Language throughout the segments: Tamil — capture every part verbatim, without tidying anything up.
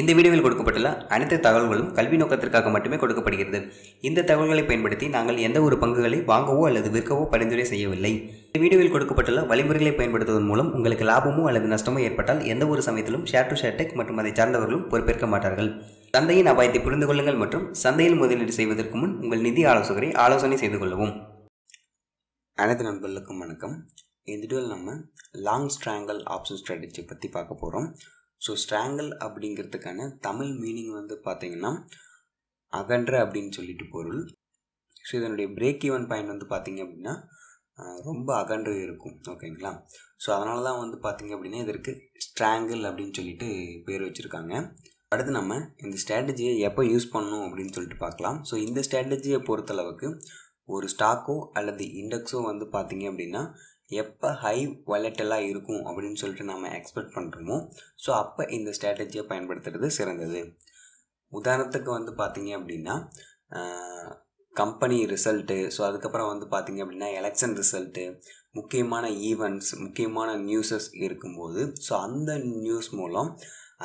இந்த வீடியோவில் கொடுக்கப்பட்டுள்ள அனைத்து தகவல்களும் கல்வி நோக்கத்திற்காக மட்டுமே கொடுக்கப்படுகிறது. இந்த தகவல்களை பயன்படுத்தி நாங்கள் எந்த ஒரு பங்குகளை வாங்கவோ அல்லது விற்கவோ பரிந்துரை செய்யவில்லை. இந்த வீடியோவில் கொடுக்கப்பட்டுள்ள வழிமுறைகளை பயன்படுத்துவதன் மூலம் உங்களுக்கு லாபமோ அல்லது நஷ்டமோ ஏற்பட்டால் எந்த ஒரு சமயத்திலும் ஷேர் டு ஷேர் டெக் மற்றும் அதை சார்ந்தவர்களும் பொறுப்பேற்க மாட்டார்கள். சந்தையின் அபாயத்தை புரிந்து கொள்ளுங்கள் மற்றும் சந்தையில் முதலீடு செய்வதற்கு முன் உங்கள் நிதி ஆலோசகரை ஆலோசனை செய்து கொள்ளவும். அனைத்து நண்பர்களுக்கும் வணக்கம். இந்த வீடியோவில் நம்ம லாங் ஸ்ட்ராங்கல் ஆப்ஷன் ஸ்ட்ராட்டஜி பற்றி பார்க்க போகிறோம். ஸோ ஸ்ட்ராங்கல் அப்படிங்கிறதுக்கான தமிழ் மீனிங் வந்து பார்த்திங்கன்னா அகன்ற அப்படின்னு சொல்லிட்டு பொருள். ஸோ இதனுடைய பிரேக் ஈவன் பாயிண்ட் வந்து பார்த்திங்க அப்படின்னா ரொம்ப அகன்று இருக்கும், ஓகேங்களா? ஸோ அதனால தான் வந்து பார்த்திங்க அப்படின்னா இதற்கு ஸ்ட்ராங்கல் அப்படின்னு சொல்லிட்டு பேர் வச்சுருக்காங்க. அடுத்து நம்ம இந்த ஸ்ட்ராட்டஜியை எப்போ யூஸ் பண்ணணும் அப்படின்னு சொல்லிட்டு பார்க்கலாம். ஸோ இந்த ஸ்ட்ராட்டஜியை பொறுத்தளவுக்கு ஒரு ஸ்டாக்கோ அல்லது இண்டெக்ஸோ வந்து பார்த்திங்க அப்படின்னா எப்போ ஹை வாலட்டலாக இருக்கும் அப்படின்னு சொல்லிட்டு நம்ம எக்ஸ்பெக்ட் பண்ணுறோமோ ஸோ அப்போ இந்த ஸ்ட்ராட்டஜியை பயன்படுத்துறது சிறந்தது. உதாரணத்துக்கு வந்து பார்த்திங்க அப்படின்னா கம்பெனி ரிசல்ட்டு, ஸோ அதுக்கப்புறம் வந்து பார்த்திங்க அப்படின்னா எலெக்ஷன் ரிசல்ட்டு, முக்கியமான ஈவெண்ட்ஸ், முக்கியமான நியூஸஸ் இருக்கும்போது ஸோ அந்த நியூஸ் மூலம்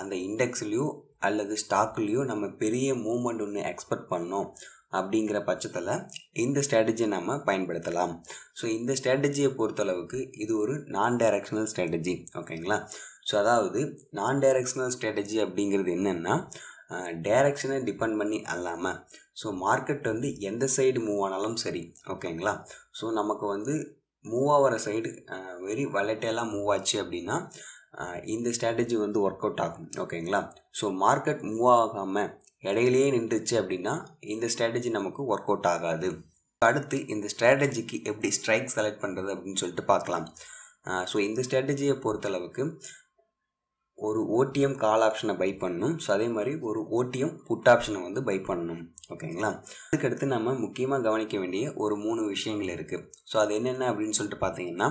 அந்த இண்டெக்ஸ்லேயோ அல்லது ஸ்டாக்லேயோ நம்ம பெரிய மூமெண்ட் ஒன்று எக்ஸ்பெக்ட் பண்ணோம் அப்படிங்கிற பட்சத்தில் இந்த ஸ்ட்ராட்டஜியை நம்ம பயன்படுத்தலாம். ஸோ இந்த ஸ்ட்ராட்டஜியை பொறுத்தளவுக்கு இது ஒரு நான் டைரெக்ஷனல் ஸ்ட்ராட்டஜி, ஓகேங்களா? ஸோ அதாவது நான் டைரெக்ஷனல் ஸ்ட்ராட்டஜி அப்படிங்கிறது என்னென்னா டைரெக்ஷனை டிபெண்ட் பண்ணி அல்லாமல் ஸோ மார்க்கெட் வந்து எந்த சைடு மூவ் ஆனாலும் சரி, ஓகேங்களா? ஸோ நமக்கு வந்து மூவ் ஆகிற சைடு வெரி வலட்டைலாக மூவ் ஆச்சு அப்படின்னா இந்த ஸ்ட்ராட்டஜி வந்து ஒர்க் அவுட் ஆகும், ஓகேங்களா? ஸோ மார்க்கெட் மூவ் ஆகாமல் இடையிலேயே நின்றுச்சு அப்படின்னா இந்த ஸ்ட்ராட்டஜி நமக்கு ஒர்க் அவுட் ஆகாது. அடுத்து இந்த ஸ்ட்ராட்டஜிக்கு எப்படி ஸ்ட்ரைக் செலக்ட் பண்ணுறது அப்படின்னு சொல்லிட்டு பார்க்கலாம். ஸோ இந்த ஸ்ட்ராட்டஜியை பொறுத்தளவுக்கு ஒரு ஓடிஎம் கால் ஆப்ஷனை பை பண்ணணும். ஸோ அதே மாதிரி ஒரு ஓடிஎம் புட் ஆப்ஷனை வந்து பை பண்ணணும், ஓகேங்களா? அதுக்கடுத்து நம்ம முக்கியமாக கவனிக்க வேண்டிய ஒரு மூணு விஷயங்கள் இருக்குது. ஸோ அது என்னென்ன அப்படின்னு சொல்லிட்டு பார்த்தீங்கன்னா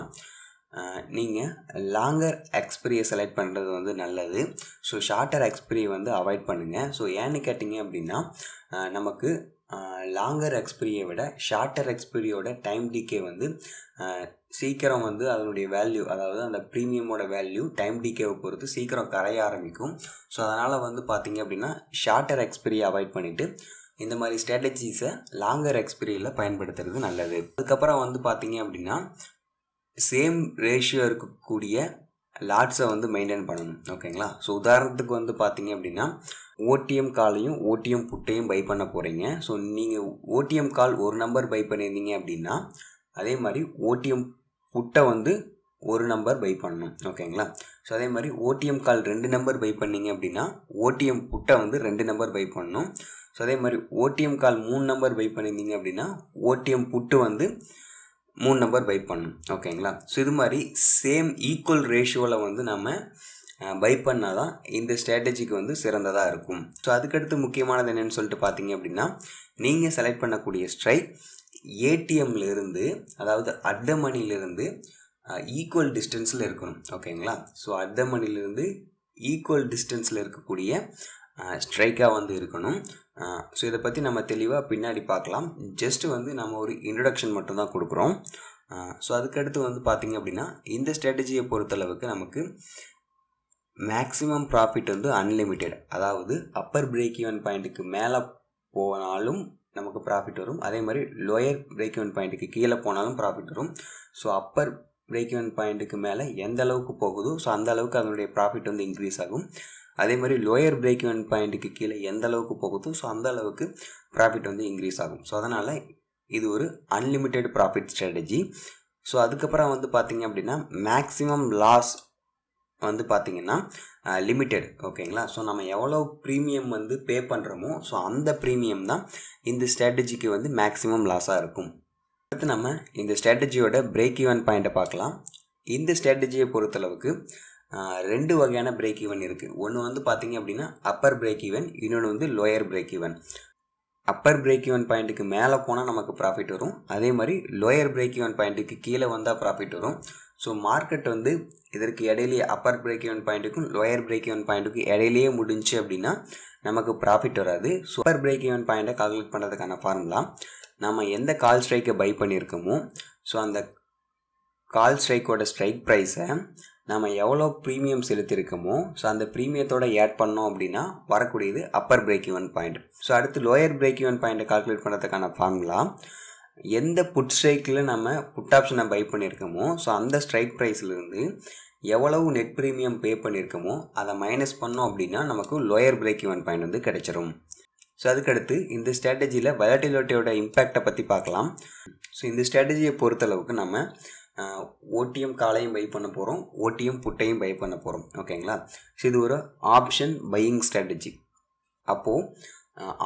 நீங்கள் லாங்கர் எக்ஸ்பிரியை செலக்ட் பண்ணுறது வந்து நல்லது. ஸோ ஷார்ட்டர் எக்ஸ்பிரியை வந்து அவாய்ட் பண்ணுங்கள். ஸோ ஏன்னு கேட்டிங்க அப்படின்னா நமக்கு லாங்கர் எக்ஸ்பிரியை விட ஷார்ட்டர் எக்ஸ்பிரியோட டைம் டிகே வந்து சீக்கிரம் வந்து அதனுடைய வேல்யூ, அதாவது அந்த ப்ரீமியமோட வேல்யூ டைம் டிகேவை பொறுத்து சீக்கிரம் கரைய ஆரம்பிக்கும். ஸோ அதனால் வந்து பார்த்திங்க அப்படின்னா ஷார்ட்டர் எக்ஸ்பிரியை அவாய்ட் பண்ணிவிட்டு இந்த மாதிரி ஸ்ட்ராட்டஜிஸை லாங்கர் எக்ஸ்பிரியில் பயன்படுத்துறது நல்லது. அதுக்கப்புறம் வந்து பார்த்திங்க அப்படின்னா சேம் ரேஷியோ இருக்கக்கூடிய லாட்ஸை வந்து மெயின்டைன் பண்ணணும், ஓகேங்களா? ஸோ உதாரணத்துக்கு வந்து பார்த்திங்க அப்படின்னா ஓடிஎம் காலையும் ஓடிஎம் புட்டையும் பை பண்ண போகிறீங்க. ஸோ நீங்கள் ஓடிஎம் கால் ஒரு நம்பர் பை பண்ணியிருந்தீங்க அப்படின்னா அதே மாதிரி ஓடிஎம் புட்டை வந்து ஒரு நம்பர் பை பண்ணணும், ஓகேங்களா? ஸோ அதே மாதிரி ஓடிஎம் கால் ரெண்டு நம்பர் பை பண்ணிங்க அப்படின்னா ஓடிஎம் புட்டை வந்து ரெண்டு நம்பர் பை பண்ணணும். ஸோ அதே மாதிரி ஓடிஎம் கால் மூணு நம்பர் பை பண்ணியிருந்தீங்க அப்படின்னா ஓடிஎம் புட்டு வந்து மூணு நம்பர் பை பண்ணணும், ஓகேங்களா? ஸோ இது மாதிரி சேம் ஈக்குவல் ரேஷியோவில் வந்து நம்ம பை பண்ணால் தான் இந்த ஸ்ட்ராட்டஜிக்கு வந்து சிறந்ததாக இருக்கும். ஸோ அதுக்கடுத்து முக்கியமானது என்னென்னு சொல்லிட்டு பார்த்தீங்க அப்படின்னா நீங்கள் செலக்ட் பண்ணக்கூடிய ஸ்ட்ரைக் ஏடிஎம்லேருந்து, அதாவது அட் த மணிலேருந்து ஈக்குவல் டிஸ்டன்ஸில் இருக்கணும், ஓகேங்களா? ஸோ அட் த மணிலேருந்து ஈக்குவல் டிஸ்டன்ஸில் இருக்கக்கூடிய ஸ்ட்ரைக்காக வந்து இருக்கணும். ஸோ இதை பற்றி நம்ம தெளிவாக பின்னாடி பார்க்கலாம். ஜஸ்ட்டு வந்து நம்ம ஒரு இன்ட்ரடக்ஷன் மட்டும்தான் கொடுக்குறோம். ஸோ அதுக்கடுத்து வந்து பார்த்திங்க அப்படின்னா இந்த ஸ்ட்ராட்டஜியை பொறுத்தளவுக்கு நமக்கு மேக்ஸிமம் ப்ராஃபிட் வந்து அன்லிமிட்டெட், அதாவது அப்பர் பிரேக் ஈவன் பாயிண்ட்டுக்கு மேலே போனாலும் நமக்கு ப்ராஃபிட் வரும், அதே மாதிரி லோயர் பிரேக் ஈவன் பாயிண்ட்டுக்கு கீழே போனாலும் ப்ராஃபிட் வரும். ஸோ அப்பர் பிரேக் ஈவன் பாயிண்ட்டுக்கு மேலே எந்த அளவுக்கு போகுதோ ஸோ அந்த அளவுக்கு அதனுடைய ப்ராஃபிட் வந்து இன்க்ரீஸ் ஆகும். அதே மாதிரி லோயர் பிரேக் ஈவன் பாயிண்ட்டுக்கு கீழே எந்த அளவுக்கு போகுதோ ஸோ அந்த அளவுக்கு ப்ராஃபிட் வந்து இன்க்ரீஸ் ஆகும். ஸோ அதனால் இது ஒரு அன்லிமிட்டெட் ப்ராஃபிட் ஸ்ட்ராட்டஜி. ஸோ அதுக்கப்புறம் வந்து பார்த்திங்க அப்படின்னா மேக்ஸிமம் லாஸ் வந்து பார்த்திங்கன்னா லிமிட்டெட், ஓகேங்களா? ஸோ நம்ம எவ்வளோ ப்ரீமியம் வந்து பே பண்ணுறோமோ ஸோ அந்த ப்ரீமியம் தான் இந்த ஸ்ட்ராட்டஜிக்கு வந்து மேக்ஸிமம் லாஸாக இருக்கும். அடுத்து நம்ம இந்த ஸ்ட்ராட்டஜியோட பிரேக் ஈவன் பாயிண்ட்டை பார்க்கலாம். இந்த ஸ்ட்ராட்டஜியை பொறுத்தளவுக்கு ரெண்டு வகையான பிரேக் ஈவன் இருக்குது. ஒன்று வந்து பார்த்திங்க அப்படின்னா அப்பர் பிரேக் ஈவன், இன்னொன்று வந்து lower break even. Upper break even பாயிண்ட்டுக்கு மேலே போனால் நமக்கு ப்ராஃபிட் வரும், அதே மாதிரி லோயர் பிரேக் ஈவன் பாயிண்ட்டுக்கு கீழே வந்தால் ப்ராஃபிட் வரும். ஸோ மார்க்கெட் வந்து இதற்கு இடையிலேயே அப்பர் பிரேக் ஈவன் பாயிண்ட்டுக்கும் லோயர் பிரேக் ஈவன் பாயிண்ட்டுக்கும் இடையிலேயே முடிஞ்சு அப்படின்னா நமக்கு ப்ராஃபிட் வராது. ஸோ அப்பர் பிரேக் ஈவன் பாயிண்ட்டை கால்குலேட் பண்ணுறதுக்கான ஃபார்முலா நம்ம எந்த கால் ஸ்ட்ரைக்கை பை பண்ணியிருக்கோமோ ஸோ அந்த கால் ஸ்ட்ரைக்கோட ஸ்ட்ரைக் ப்ரைஸை नाम एव्वलो प्रीमियम सेलुत्तिरुक्कोमो सो अंद प्रीमियतोड ऐड पण्णोम अप्पडिना वरक्कूडियदु upper break even point so अडुत्तु lower break even point calculate पण्णरதுக்கான ஃபார்முலா எந்த புட் ஸ்ட்ரைக்கில் நம்ம புட் ஆப்ஷனை பை பண்ணியிருக்கோமோ ஸோ அந்த ஸ்ட்ரைக் ப்ரைஸ்லேருந்து எவ்வளவு நெட் ப்ரீமியம் பே பண்ணியிருக்கோமோ அதை மைனஸ் பண்ணோம் அப்படின்னா நமக்கு லோயர் பிரேக் ஈவன் பாயிண்ட் வந்து கிடைச்சிரும். ஸோ அதுக்கடுத்து இந்த ஸ்ட்ராட்டஜியில் வொலட்டிலிட்டியோட இம்பேக்டை பற்றி பார்க்கலாம். ஸோ இந்த ஸ்ட்ராட்டஜியை பொறுத்தளவுக்கு நம்ம ஓடிஎம் காலையும் பை பண்ண போகிறோம், ஓடிஎம் புட்டையும் பை பண்ண போகிறோம். ஓகேங்களா? ஸோ இது ஒரு ஆப்ஷன் பையிங் ஸ்ட்ராட்டஜி. அப்போது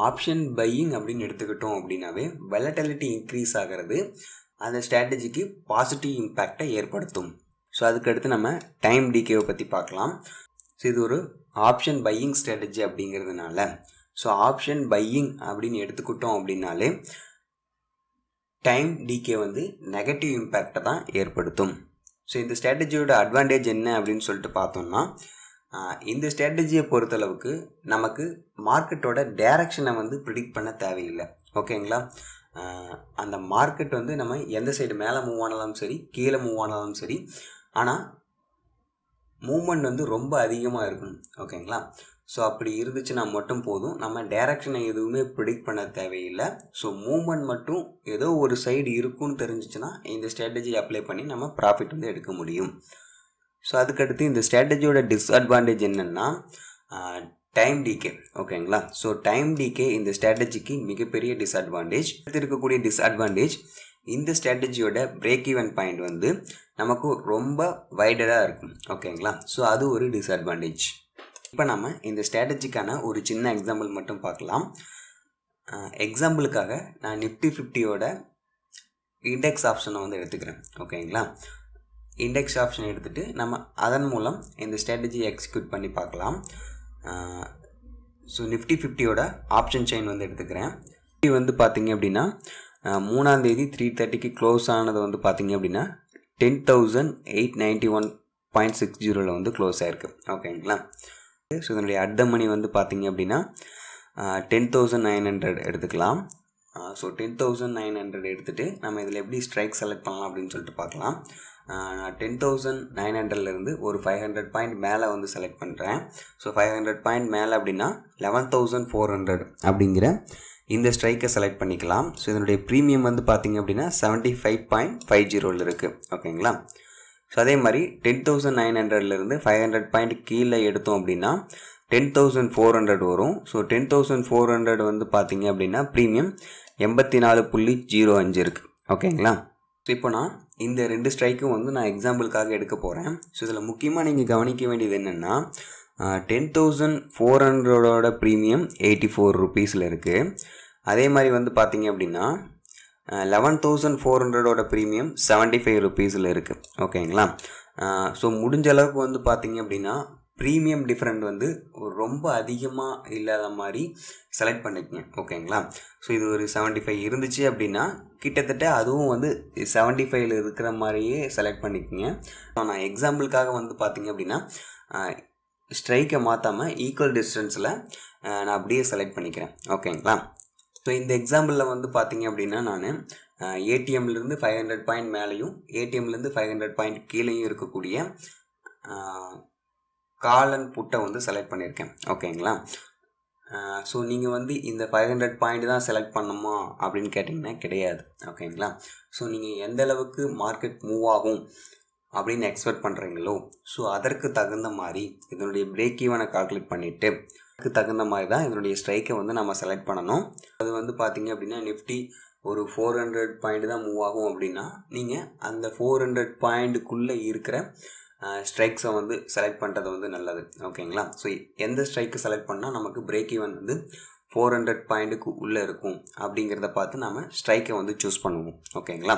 ஆப்ஷன் பையிங் அப்படின்னு எடுத்துக்கிட்டோம் அப்படின்னாவே வெலட்டிலிட்டி இன்க்ரீஸ் ஆகிறது அந்த ஸ்ட்ராட்டஜிக்கு பாசிட்டிவ் இம்பேக்டை ஏற்படுத்தும். ஸோ அதுக்கடுத்து நம்ம டைம் டிகேவை பற்றி பார்க்கலாம். ஸோ இது ஒரு ஆப்ஷன் பையிங் ஸ்ட்ராட்டஜி அப்படிங்கிறதுனால ஸோ ஆப்ஷன் பையிங் அப்படின்னு எடுத்துக்கிட்டோம் அப்படின்னாலே டைம் டிகே வந்து நெகட்டிவ் இம்பேக்டை தான் ஏற்படுத்தும். ஸோ இந்த ஸ்ட்ராட்டஜியோட அட்வான்டேஜ் என்ன அப்படின்னு சொல்லிட்டு பார்த்தோம்னா இந்த ஸ்ட்ராட்டஜியை பொறுத்தளவுக்கு நமக்கு மார்க்கெட்டோட டைரக்ஷனை வந்து ப்ரிடிக்ட் பண்ண தேவையில்லை. ஓகேங்களா? அந்த மார்க்கெட் வந்து நம்ம எந்த சைடு மேலே மூவ் ஆனாலும் சரி கீழே மூவ் ஆனாலும் சரி ஆனால் மூவ்மெண்ட் வந்து ரொம்ப அதிகமாக இருக்கணும். ஓகேங்களா? ஸோ அப்படி இருந்துச்சுன்னா மட்டும் போதும், நம்ம டைரக்ஷனை எதுவுமே ப்ரிடிக்ட் பண்ண தேவையில்லை. ஸோ மூவ்மெண்ட் மட்டும் ஏதோ ஒரு சைடு இருக்குன்னு தெரிஞ்சிச்சுன்னா இந்த ஸ்ட்ராட்டஜியை அப்ளை பண்ணி நம்ம ப்ராஃபிட் வந்து எடுக்க முடியும். ஸோ அதுக்கடுத்து இந்த ஸ்ட்ராட்டஜியோட டிஸ்அட்வான்டேஜ் என்னென்னா டைம் டிகே. ஓகேங்களா? ஸோ டைம் டிகே இந்த ஸ்ட்ராட்டஜிக்கு மிகப்பெரிய டிஸ்அட்வான்டேஜ். அடுத்து இருக்கக்கூடிய டிஸ்அட்வான்டேஜ் இந்த ஸ்ட்ராட்டஜியோட பிரேக் ஈவன் பாயிண்ட் வந்து நமக்கு ரொம்ப வைடராக இருக்கும். ஓகேங்களா? ஸோ அது ஒரு டிஸ்அட்வான்டேஜ். இப்போ நம்ம இந்த ஸ்ட்ராட்டஜிக்கான ஒரு சின்ன எக்ஸாம்பிள் மட்டும் பார்க்கலாம். எக்ஸாம்பிளுக்காக நான் நிஃப்டி ஃபிஃப்டியோட இண்டெக்ஸ் ஆப்ஷனை வந்து எடுத்துக்கிறேன். ஓகேங்களா? இண்டெக்ஸ் ஆப்ஷன் எடுத்துகிட்டு நம்ம அதன் மூலம் இந்த ஸ்ட்ராட்டஜியை எக்ஸிக்யூட் பண்ணி பார்க்கலாம். ஸோ நிஃப்டி ஃபிஃப்டியோட ஆப்ஷன் செயின் வந்து எடுத்துக்கிறேன். நிஃப்டி வந்து பார்த்திங்க அப்படின்னா மூணாந்தேதி த்ரீ தேர்ட்டிக்கு க்ளோஸ் ஆனது வந்து பார்த்திங்க அப்படின்னா ten thousand eight ninety one point six ஜீரோவில் வந்து க்ளோஸ் ஆகிருக்கு. ஓகேங்களா? ஸோ இதனுடைய அட் மணி வந்து பார்த்திங்க அப்படின்னா டென் தௌசண்ட் நைன் ஹண்ட்ரட் எடுத்துக்கலாம். So ten thousand nine hundred எடுத்துகிட்டு நம்ம இதில் எப்படி ஸ்ட்ரைக் செலக்ட் பண்ணலாம் அப்படின்னு சொல்லிட்டு பார்க்கலாம். நான் டென் தௌசண்ட் நைன் ஹண்ட்ரட்லேருந்து ஒரு ஃபைவ் ஹண்ட்ரட் பாயிண்ட் மேலே வந்து செலக்ட் பண்ணுறேன். ஸோ ஃபைவ் ஹண்ட்ரட் பாயிண்ட் மேலே அப்படின்னா லெவன் தௌசண்ட் ஃபோர் ஹண்ட்ரட் அப்படிங்கிற இந்த ஸ்ட்ரைக்கை செலக்ட் பண்ணிக்கலாம். ஸோ இதனுடைய ப்ரீமியம் வந்து பார்த்திங்க அப்படின்னா செவன்ட்டி ஃபைவ் பாயிண்ட் ஃபைவ் ஜீரோவில் இருக்குது. ஓகேங்களா? ஸோ அதே மாதிரி டென் தௌசண்ட் நைன் ஹண்ட்ரட்லேருந்து ஃபைவ் ஹண்ட்ரட் பாயிண்ட் கீழே எடுத்தோம் அப்படின்னா டென் தௌசண்ட் ஃபோர் ஹண்ட்ரட் வரும். So ten thousand four hundred வந்து பார்த்திங்க அப்படின்னா ப்ரீமியம் எண்பத்தி நாலு புள்ளி ஜீரோ அஞ்சு இருக்குது. ஓகேங்களா? ஸோ இப்போ நான் இந்த ரெண்டு ஸ்ட்ரைக்கும் வந்து நான் எக்ஸாம்பிளுக்காக எடுக்க போகிறேன். ஸோ இதில் முக்கியமாக நீங்கள் கவனிக்க வேண்டியது என்னென்னா டென் தௌசண்ட் ஃபோர் ஹண்ட்ரடோட ப்ரீமியம் எயிட்டி ஃபோர் ருபீஸில் இருக்குது. அதே மாதிரி வந்து பார்த்திங்க அப்படின்னா லெவன் தௌசண்ட் ஃபோர் ஹண்ட்ரடோட ப்ரீமியம் செவன்ட்டி ஃபைவ் ருபீஸில் இருக்குது. ஓகேங்களா? ஸோ முடிஞ்ச அளவுக்கு வந்து பார்த்திங்க அப்படின்னா ப்ரீமியம் டிஃப்ரெண்ட் வந்து ரொம்ப அதிகமாக இல்லாத மாதிரி செலக்ட் பண்ணிக்கங்க. ஓகேங்களா? ஸோ இது ஒரு செவன்ட்டி ஃபைவ் இருந்துச்சு அப்படின்னா கிட்டத்தட்ட அதுவும் வந்து செவன்ட்டி ஃபைவ்ல இருக்கிற மாதிரியே செலக்ட் பண்ணிக்கோங்க. ஸோ நான் எக்ஸாம்பிளுக்காக வந்து பார்த்திங்க அப்படின்னா ஸ்ட்ரைக்கை மாற்றாமல் ஈக்குவல் டிஸ்டன்ஸில் நான் அப்படியே செலக்ட் பண்ணிக்கிறேன். ஓகேங்களா? ஸோ இந்த எக்ஸாம்பிளில் வந்து பார்த்திங்க அப்படின்னா நான் ஏடிஎம்லேருந்து ஃபைவ் ஹண்ட்ரட் பாயிண்ட் மேலேயும் ஏடிஎம்லேருந்து ஃபைவ் ஹண்ட்ரட் பாயிண்ட் கீழேயும் இருக்கக்கூடிய கால் அண்ட் புட்டை வந்து செலக்ட் பண்ணியிருக்கேன். ஓகேங்களா? ஸோ நீங்கள் வந்து இந்த ஃபைவ் ஹண்ட்ரட் பாயிண்ட் தான் செலக்ட் பண்ணணுமா அப்படின்னு கேட்டிங்கன்னா கிடையாது. ஓகேங்களா? ஸோ நீங்கள் எந்த அளவுக்கு மார்க்கெட் மூவ் ஆகும் அப்படின்னு எக்ஸ்பெக்ட் பண்ணுறீங்களோ ஸோ அதற்கு தகுந்த மாதிரி இதனுடைய பிரேக் ஈவனை கால்குலேட் பண்ணிவிட்டு அதுக்கு தகுந்த மாதிரி தான் இதனுடைய ஸ்ட்ரைக்கை வந்து நம்ம செலக்ட் பண்ணணும். அது வந்து பார்த்திங்க அப்படின்னா நிஃப்டி ஒரு ஃபோர் ஹண்ட்ரட் பாயிண்ட் தான் மூவ் ஆகும் அப்படின்னா நீங்கள் அந்த ஃபோர் ஹண்ட்ரட் பாயிண்ட்டுக்குள்ளே இருக்கிற ஸ்ட்ரைக்ஸை வந்து செலக்ட் பண்ணுறது வந்து நல்லது. ஓகேங்களா? ஸோ எந்த ஸ்ட்ரைக்கு செலக்ட் பண்ணால் நமக்கு பிரேக் ஈவன் வந்து ஃபோர் ஹண்ட்ரட் பாயிண்ட்டுக்கு உள்ளே இருக்கும் அப்படிங்கிறத பார்த்து நம்ம ஸ்ட்ரைக்கை வந்து சூஸ் பண்ணுவோம். ஓகேங்களா?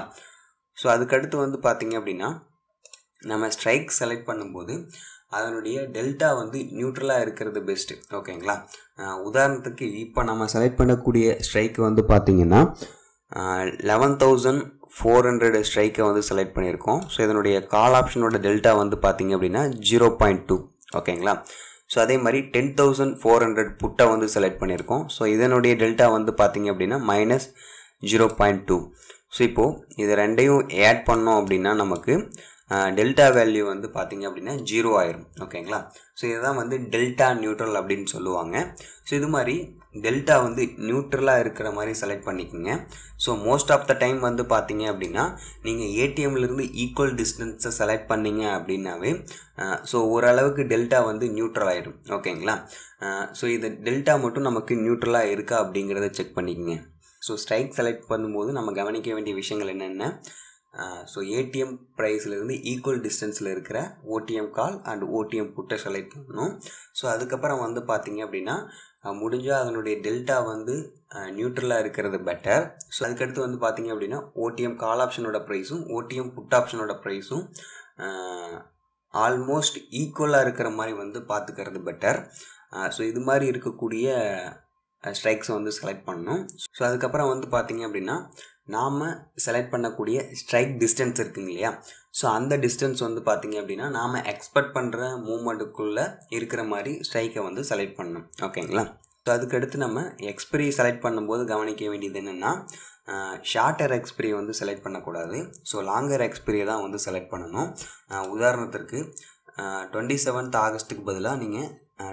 ஸோ அதுக்கடுத்து வந்து பார்த்திங்க அப்படின்னா நம்ம ஸ்ட்ரைக் செலக்ட் பண்ணும்போது அதனுடைய டெல்டா வந்து நியூட்ரலாக இருக்கிறது பெஸ்ட்டு. ஓகேங்களா? உதாரணத்துக்கு இப்போ நம்ம செலக்ட் பண்ணக்கூடிய ஸ்ட்ரைக்கு வந்து பார்த்திங்கன்னா லெவன் தௌசண்ட் ஃபோர் ஹண்ட்ரட் ஸ்ட்ரைக்கை வந்து செலக்ட் பண்ணியிருக்கோம். ஸோ இதனுடைய கால் ஆப்ஷனோட டெல்டா வந்து பார்த்திங்க அப்படின்னா ஜீரோ பாயிண்ட் டூ. ஓகேங்களா? ஸோ அதே மாதிரி டென் தௌசண்ட் ஃபோர் ஹண்ட்ரட் புட்டை வந்து செலக்ட் பண்ணியிருக்கோம். ஸோ இதனுடைய டெல்டா வந்து பார்த்திங்க அப்படின்னா minus zero point two. So இப்போது இது ரெண்டையும் ஆட் பண்ணோம் அப்படின்னா நமக்கு delta value வந்து பார்த்தீங்க அப்படின்னா ஜீரோ ஆயிரும் ஓகேங்களா. ஸோ இதுதான் வந்து டெல்டா நியூட்ரல் அப்படின்னு சொல்லுவாங்க. ஸோ இது மாதிரி டெல்டா வந்து நியூட்ரலாக இருக்கிற மாதிரி செலக்ட் பண்ணிக்கோங்க. So most of the time வந்து பார்த்தீங்க அப்படின்னா நீங்கள் ஏடிஎம்லேருந்து ஈக்குவல் டிஸ்டன்ஸை செலக்ட் பண்ணிங்க அப்படின்னாவே ஸோ ஓரளவுக்கு டெல்டா வந்து நியூட்ரல் ஆகிடும் ஓகேங்களா. ஸோ இது டெல்டா மட்டும் நமக்கு நியூட்ரலாக இருக்கா அப்படிங்கிறத செக் பண்ணிக்கோங்க. ஸோ ஸ்ட்ரைக் செலக்ட் பண்ணும்போது நம்ம கவனிக்க வேண்டிய விஷயங்கள் என்னென்ன, ஸோ ஏடிஎம் ப்ரைஸ்லேருந்து ஈக்குவல் டிஸ்டன்ஸில் இருக்கிற ஓடிஎம் கால் அண்ட் ஓடிஎம் புட்டை செலக்ட் பண்ணணும். ஸோ அதுக்கப்புறம் வந்து பார்த்தீங்க அப்படின்னா முடிஞ்சால் அதனுடைய டெல்டா வந்து நியூட்ரலாக இருக்கிறது பெட்டர். ஸோ அதுக்கடுத்து வந்து பார்த்தீங்க அப்படின்னா ஓடிஎம் கால் ஆப்ஷனோட ப்ரைஸும் ஓடிஎம் புட் ஆப்ஷனோட ப்ரைஸும் ஆல்மோஸ்ட் ஈக்குவலாக இருக்கிற மாதிரி வந்து பார்த்துக்கிறது பெட்டர். ஸோ இது மாதிரி இருக்கக்கூடிய ஸ்ட்ரைக்ஸை வந்து செலக்ட் பண்ணணும். ஸோ அதுக்கப்புறம் வந்து பார்த்தீங்க அப்படின்னா நாம் செலக்ட் பண்ணக்கூடிய ஸ்ட்ரைக் டிஸ்டன்ஸ் இருக்குங்க இல்லையா, ஸோ அந்த டிஸ்டன்ஸ் வந்து பார்த்தீங்க அப்படின்னா நாம் எக்ஸ்பெக்ட் பண்ணுற மூமெண்ட்டுக்குள்ளே இருக்கிற மாதிரி ஸ்ட்ரைக்கை வந்து செலக்ட் பண்ணணும் ஓகேங்களா. ஸோ அதுக்கடுத்து நம்ம எக்ஸ்பிரி செலக்ட் பண்ணும்போது கவனிக்க வேண்டியது என்னென்னா ஷார்ட்டர் எக்ஸ்பிரி வந்து செலக்ட் பண்ணக்கூடாது. ஸோ லாங்கர் எக்ஸ்பிரியை தான் வந்து செலக்ட் பண்ணணும். உதாரணத்திற்கு டுவெண்ட்டி செவன்த் ஆகஸ்ட்டுக்கு பதிலாக நீங்கள்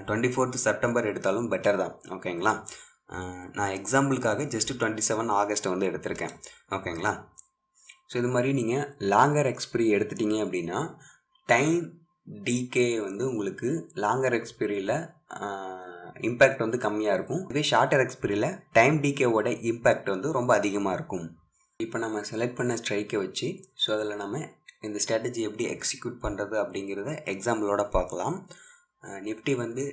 டுவெண்ட்டி ஃபோர்த்து செப்டம்பர் எடுத்தாலும் பெட்டர் தான் ஓகேங்களா. நான் எக்ஸாம்பிளுக்காக ஜஸ்ட்டு டுவெண்ட்டி செவன் ஆகஸ்ட்டை வந்து எடுத்திருக்கேன் ஓகேங்களா. ஸோ இது மாதிரி நீங்கள் லாங்கர் எக்ஸ்பிரி எடுத்துட்டீங்க அப்படின்னா டைம் டிகே வந்து உங்களுக்கு லாங்கர் எக்ஸ்பிரியில் இம்பேக்ட் வந்து கம்மியாக இருக்கும். இதே ஷார்ட்டர் எக்ஸ்பிரியில் டைம் டிகேவோட இம்பேக்ட் வந்து ரொம்ப அதிகமாக இருக்கும். இப்போ நம்ம செலக்ட் பண்ண ஸ்ட்ரைக்கை வச்சு ஸோ அதில் நம்ம இந்த ஸ்ட்ராட்டஜி எப்படி எக்ஸிக்யூட் பண்ணுறது அப்படிங்கிறத எக்ஸாம்பிளோட பார்க்கலாம். நிஃப்டி வந்து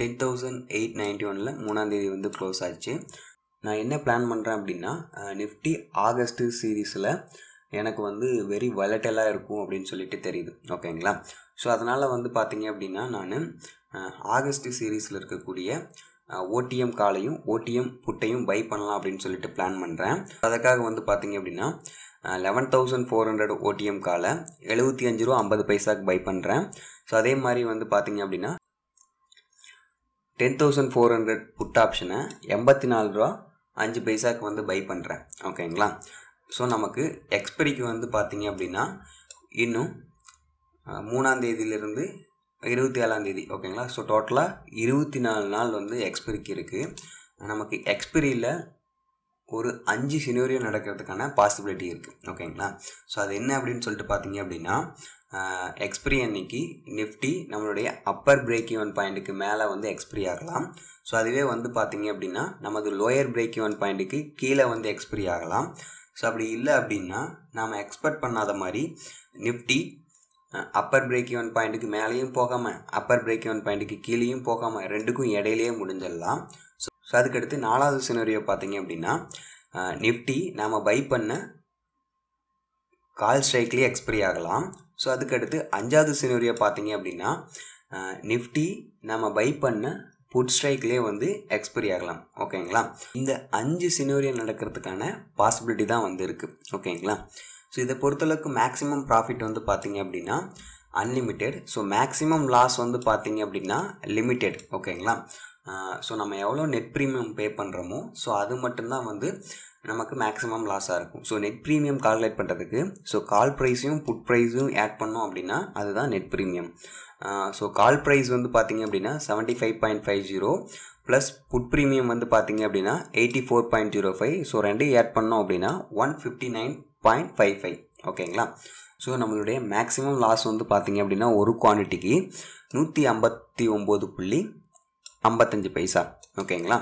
டென் தௌசண்ட் எயிட் நைன்ட்டி ஒனில் மூணாந்தேதி வந்து க்ளோஸ் ஆச்சு. நான் என்ன பிளான் பண்ணுறேன் அப்படின்னா நிஃப்டி ஆகஸ்ட்டு சீரீஸில் எனக்கு வந்து வெரி வொலட்டைலாக இருக்கும் அப்படின்னு சொல்லிட்டு தெரியுது ஓகேங்களா. ஸோ அதனால் வந்து பார்த்தீங்க அப்படின்னா நான் ஆகஸ்ட்டு சீரீஸில் இருக்கக்கூடிய ஓடிஎம் காலையும் ஓடிஎம் புட்டையும் பை பண்ணலாம் அப்படின்னு சொல்லிட்டு பிளான் பண்ணுறேன். அதுக்காக வந்து பார்த்தீங்க அப்படின்னா eleven thousand four hundred OTM காலை எழுபத்தி அஞ்சு ரூபா ஐம்பது பைசாக்கு பை பண்ணுறேன். ஸோ அதே மாதிரி வந்து பார்த்தீங்க அப்படின்னா ten thousand four hundred put ஆப்ஷனை எண்பத்தி நாலு ரூபா அஞ்சு பைசாக்கு வந்து பை பண்ணுறேன் ஓகேங்களா. ஸோ நமக்கு எக்ஸ்பைரிக்கு வந்து பார்த்தீங்க அப்படின்னா இன்னும் மூணாந்தேதியிலிருந்து இருபத்தி ஏழாந்தேதி ஓகேங்களா. ஸோ டோட்டலாக இருபத்தி நாலு நாள் வந்து எக்ஸ்பைரிக்கு இருக்குது. நமக்கு எக்ஸ்பைரியில் ஒரு அஞ்சு சினோரியோ நடக்கிறதுக்கான பாசிபிலிட்டி இருக்குது ஓகேங்களா. ஸோ அது என்ன அப்படின்னு சொல்லிட்டு பார்த்தீங்க அப்படின்னா எக்ஸ்பைரி அன்னைக்கு நிஃப்டி நம்மளுடைய அப்பர் பிரேக் ஈவன் பாயிண்ட்டுக்கு மேலே வந்து எக்ஸ்பைரி ஆகலாம். ஸோ அதுவே வந்து பார்த்தீங்க அப்படின்னா நமது லோயர் பிரேக் ஈவன் பாயிண்ட்டுக்கு கீழே வந்து எக்ஸ்பைரி ஆகலாம். ஸோ அப்படி இல்லை அப்படின்னா நாம் எக்ஸ்பெக்ட் பண்ணாத மாதிரி நிஃப்டி அப்பர் பிரேக் ஈவன் பாயிண்ட்டுக்கு மேலேயும் போகாமல் அப்பர் பிரேக் ஈவன் பாயிண்ட்டுக்கு கீழேயும் போகாமல் ரெண்டுக்கும் இடையிலேயே முடிஞ்சிடலாம். ஸோ ஸோ அதுக்கடுத்து நாலாவது சினரியோ பார்த்தீங்க அப்படின்னா நிஃப்டி நாம் பை பண்ண கால் ஸ்ட்ரைக்லேயே எக்ஸ்பைரி ஆகலாம். ஸோ அதுக்கடுத்து அஞ்சாவது சினரியோ பார்த்தீங்க அப்படின்னா நிஃப்டி நாம் பை பண்ண புட் ஸ்ட்ரைக்லேயே வந்து எக்ஸ்பைரி ஆகலாம் ஓகேங்களா. இந்த அஞ்சு சினரியோ நடக்கிறதுக்கான பாசிபிலிட்டி தான் வந்து இருக்குது ஓகேங்களா. ஸோ இதை பொறுத்தளவுக்கு மேக்ஸிமம் ப்ராஃபிட் வந்து பார்த்தீங்க அப்படின்னா அன்லிமிட்டெட். ஸோ மேக்ஸிமம் லாஸ் வந்து பார்த்தீங்க அப்படின்னா லிமிட்டெட் ஓகேங்களா. ஸோ நம்ம எவ்வளோ நெட் ப்ரீமியம் பே பண்ணுறோமோ ஸோ அது மட்டும்தான் வந்து நமக்கு மேக்ஸிமம் லாஸாக இருக்கும். ஸோ நெட் ப்ரீமியம் கால்குலேட் பண்ணுறதுக்கு ஸோ கால் ப்ரைஸையும் புட் ப்ரைஸையும் ஆட் பண்ணோம் அப்படின்னா அதுதான் net premium. So call price வந்து பார்த்தீங்க அப்படின்னா seventy five point five zero plus put premium வந்து பார்த்தீங்க அப்படின்னா eighty four point zero five so ரெண்டையும் ஆட் பண்ணோம் அப்படின்னா one fifty nine point five five ஓகேங்களா. ஸோ நம்மளுடைய மேக்ஸிமம் லாஸ் வந்து பார்த்தீங்க அப்படின்னா ஒரு குவான்டிட்டிக்கு நூற்றி ஐம்பத்தி ஒம்பது புள்ளி ஐம்பத்தஞ்சு பைசா ஓகேங்களா.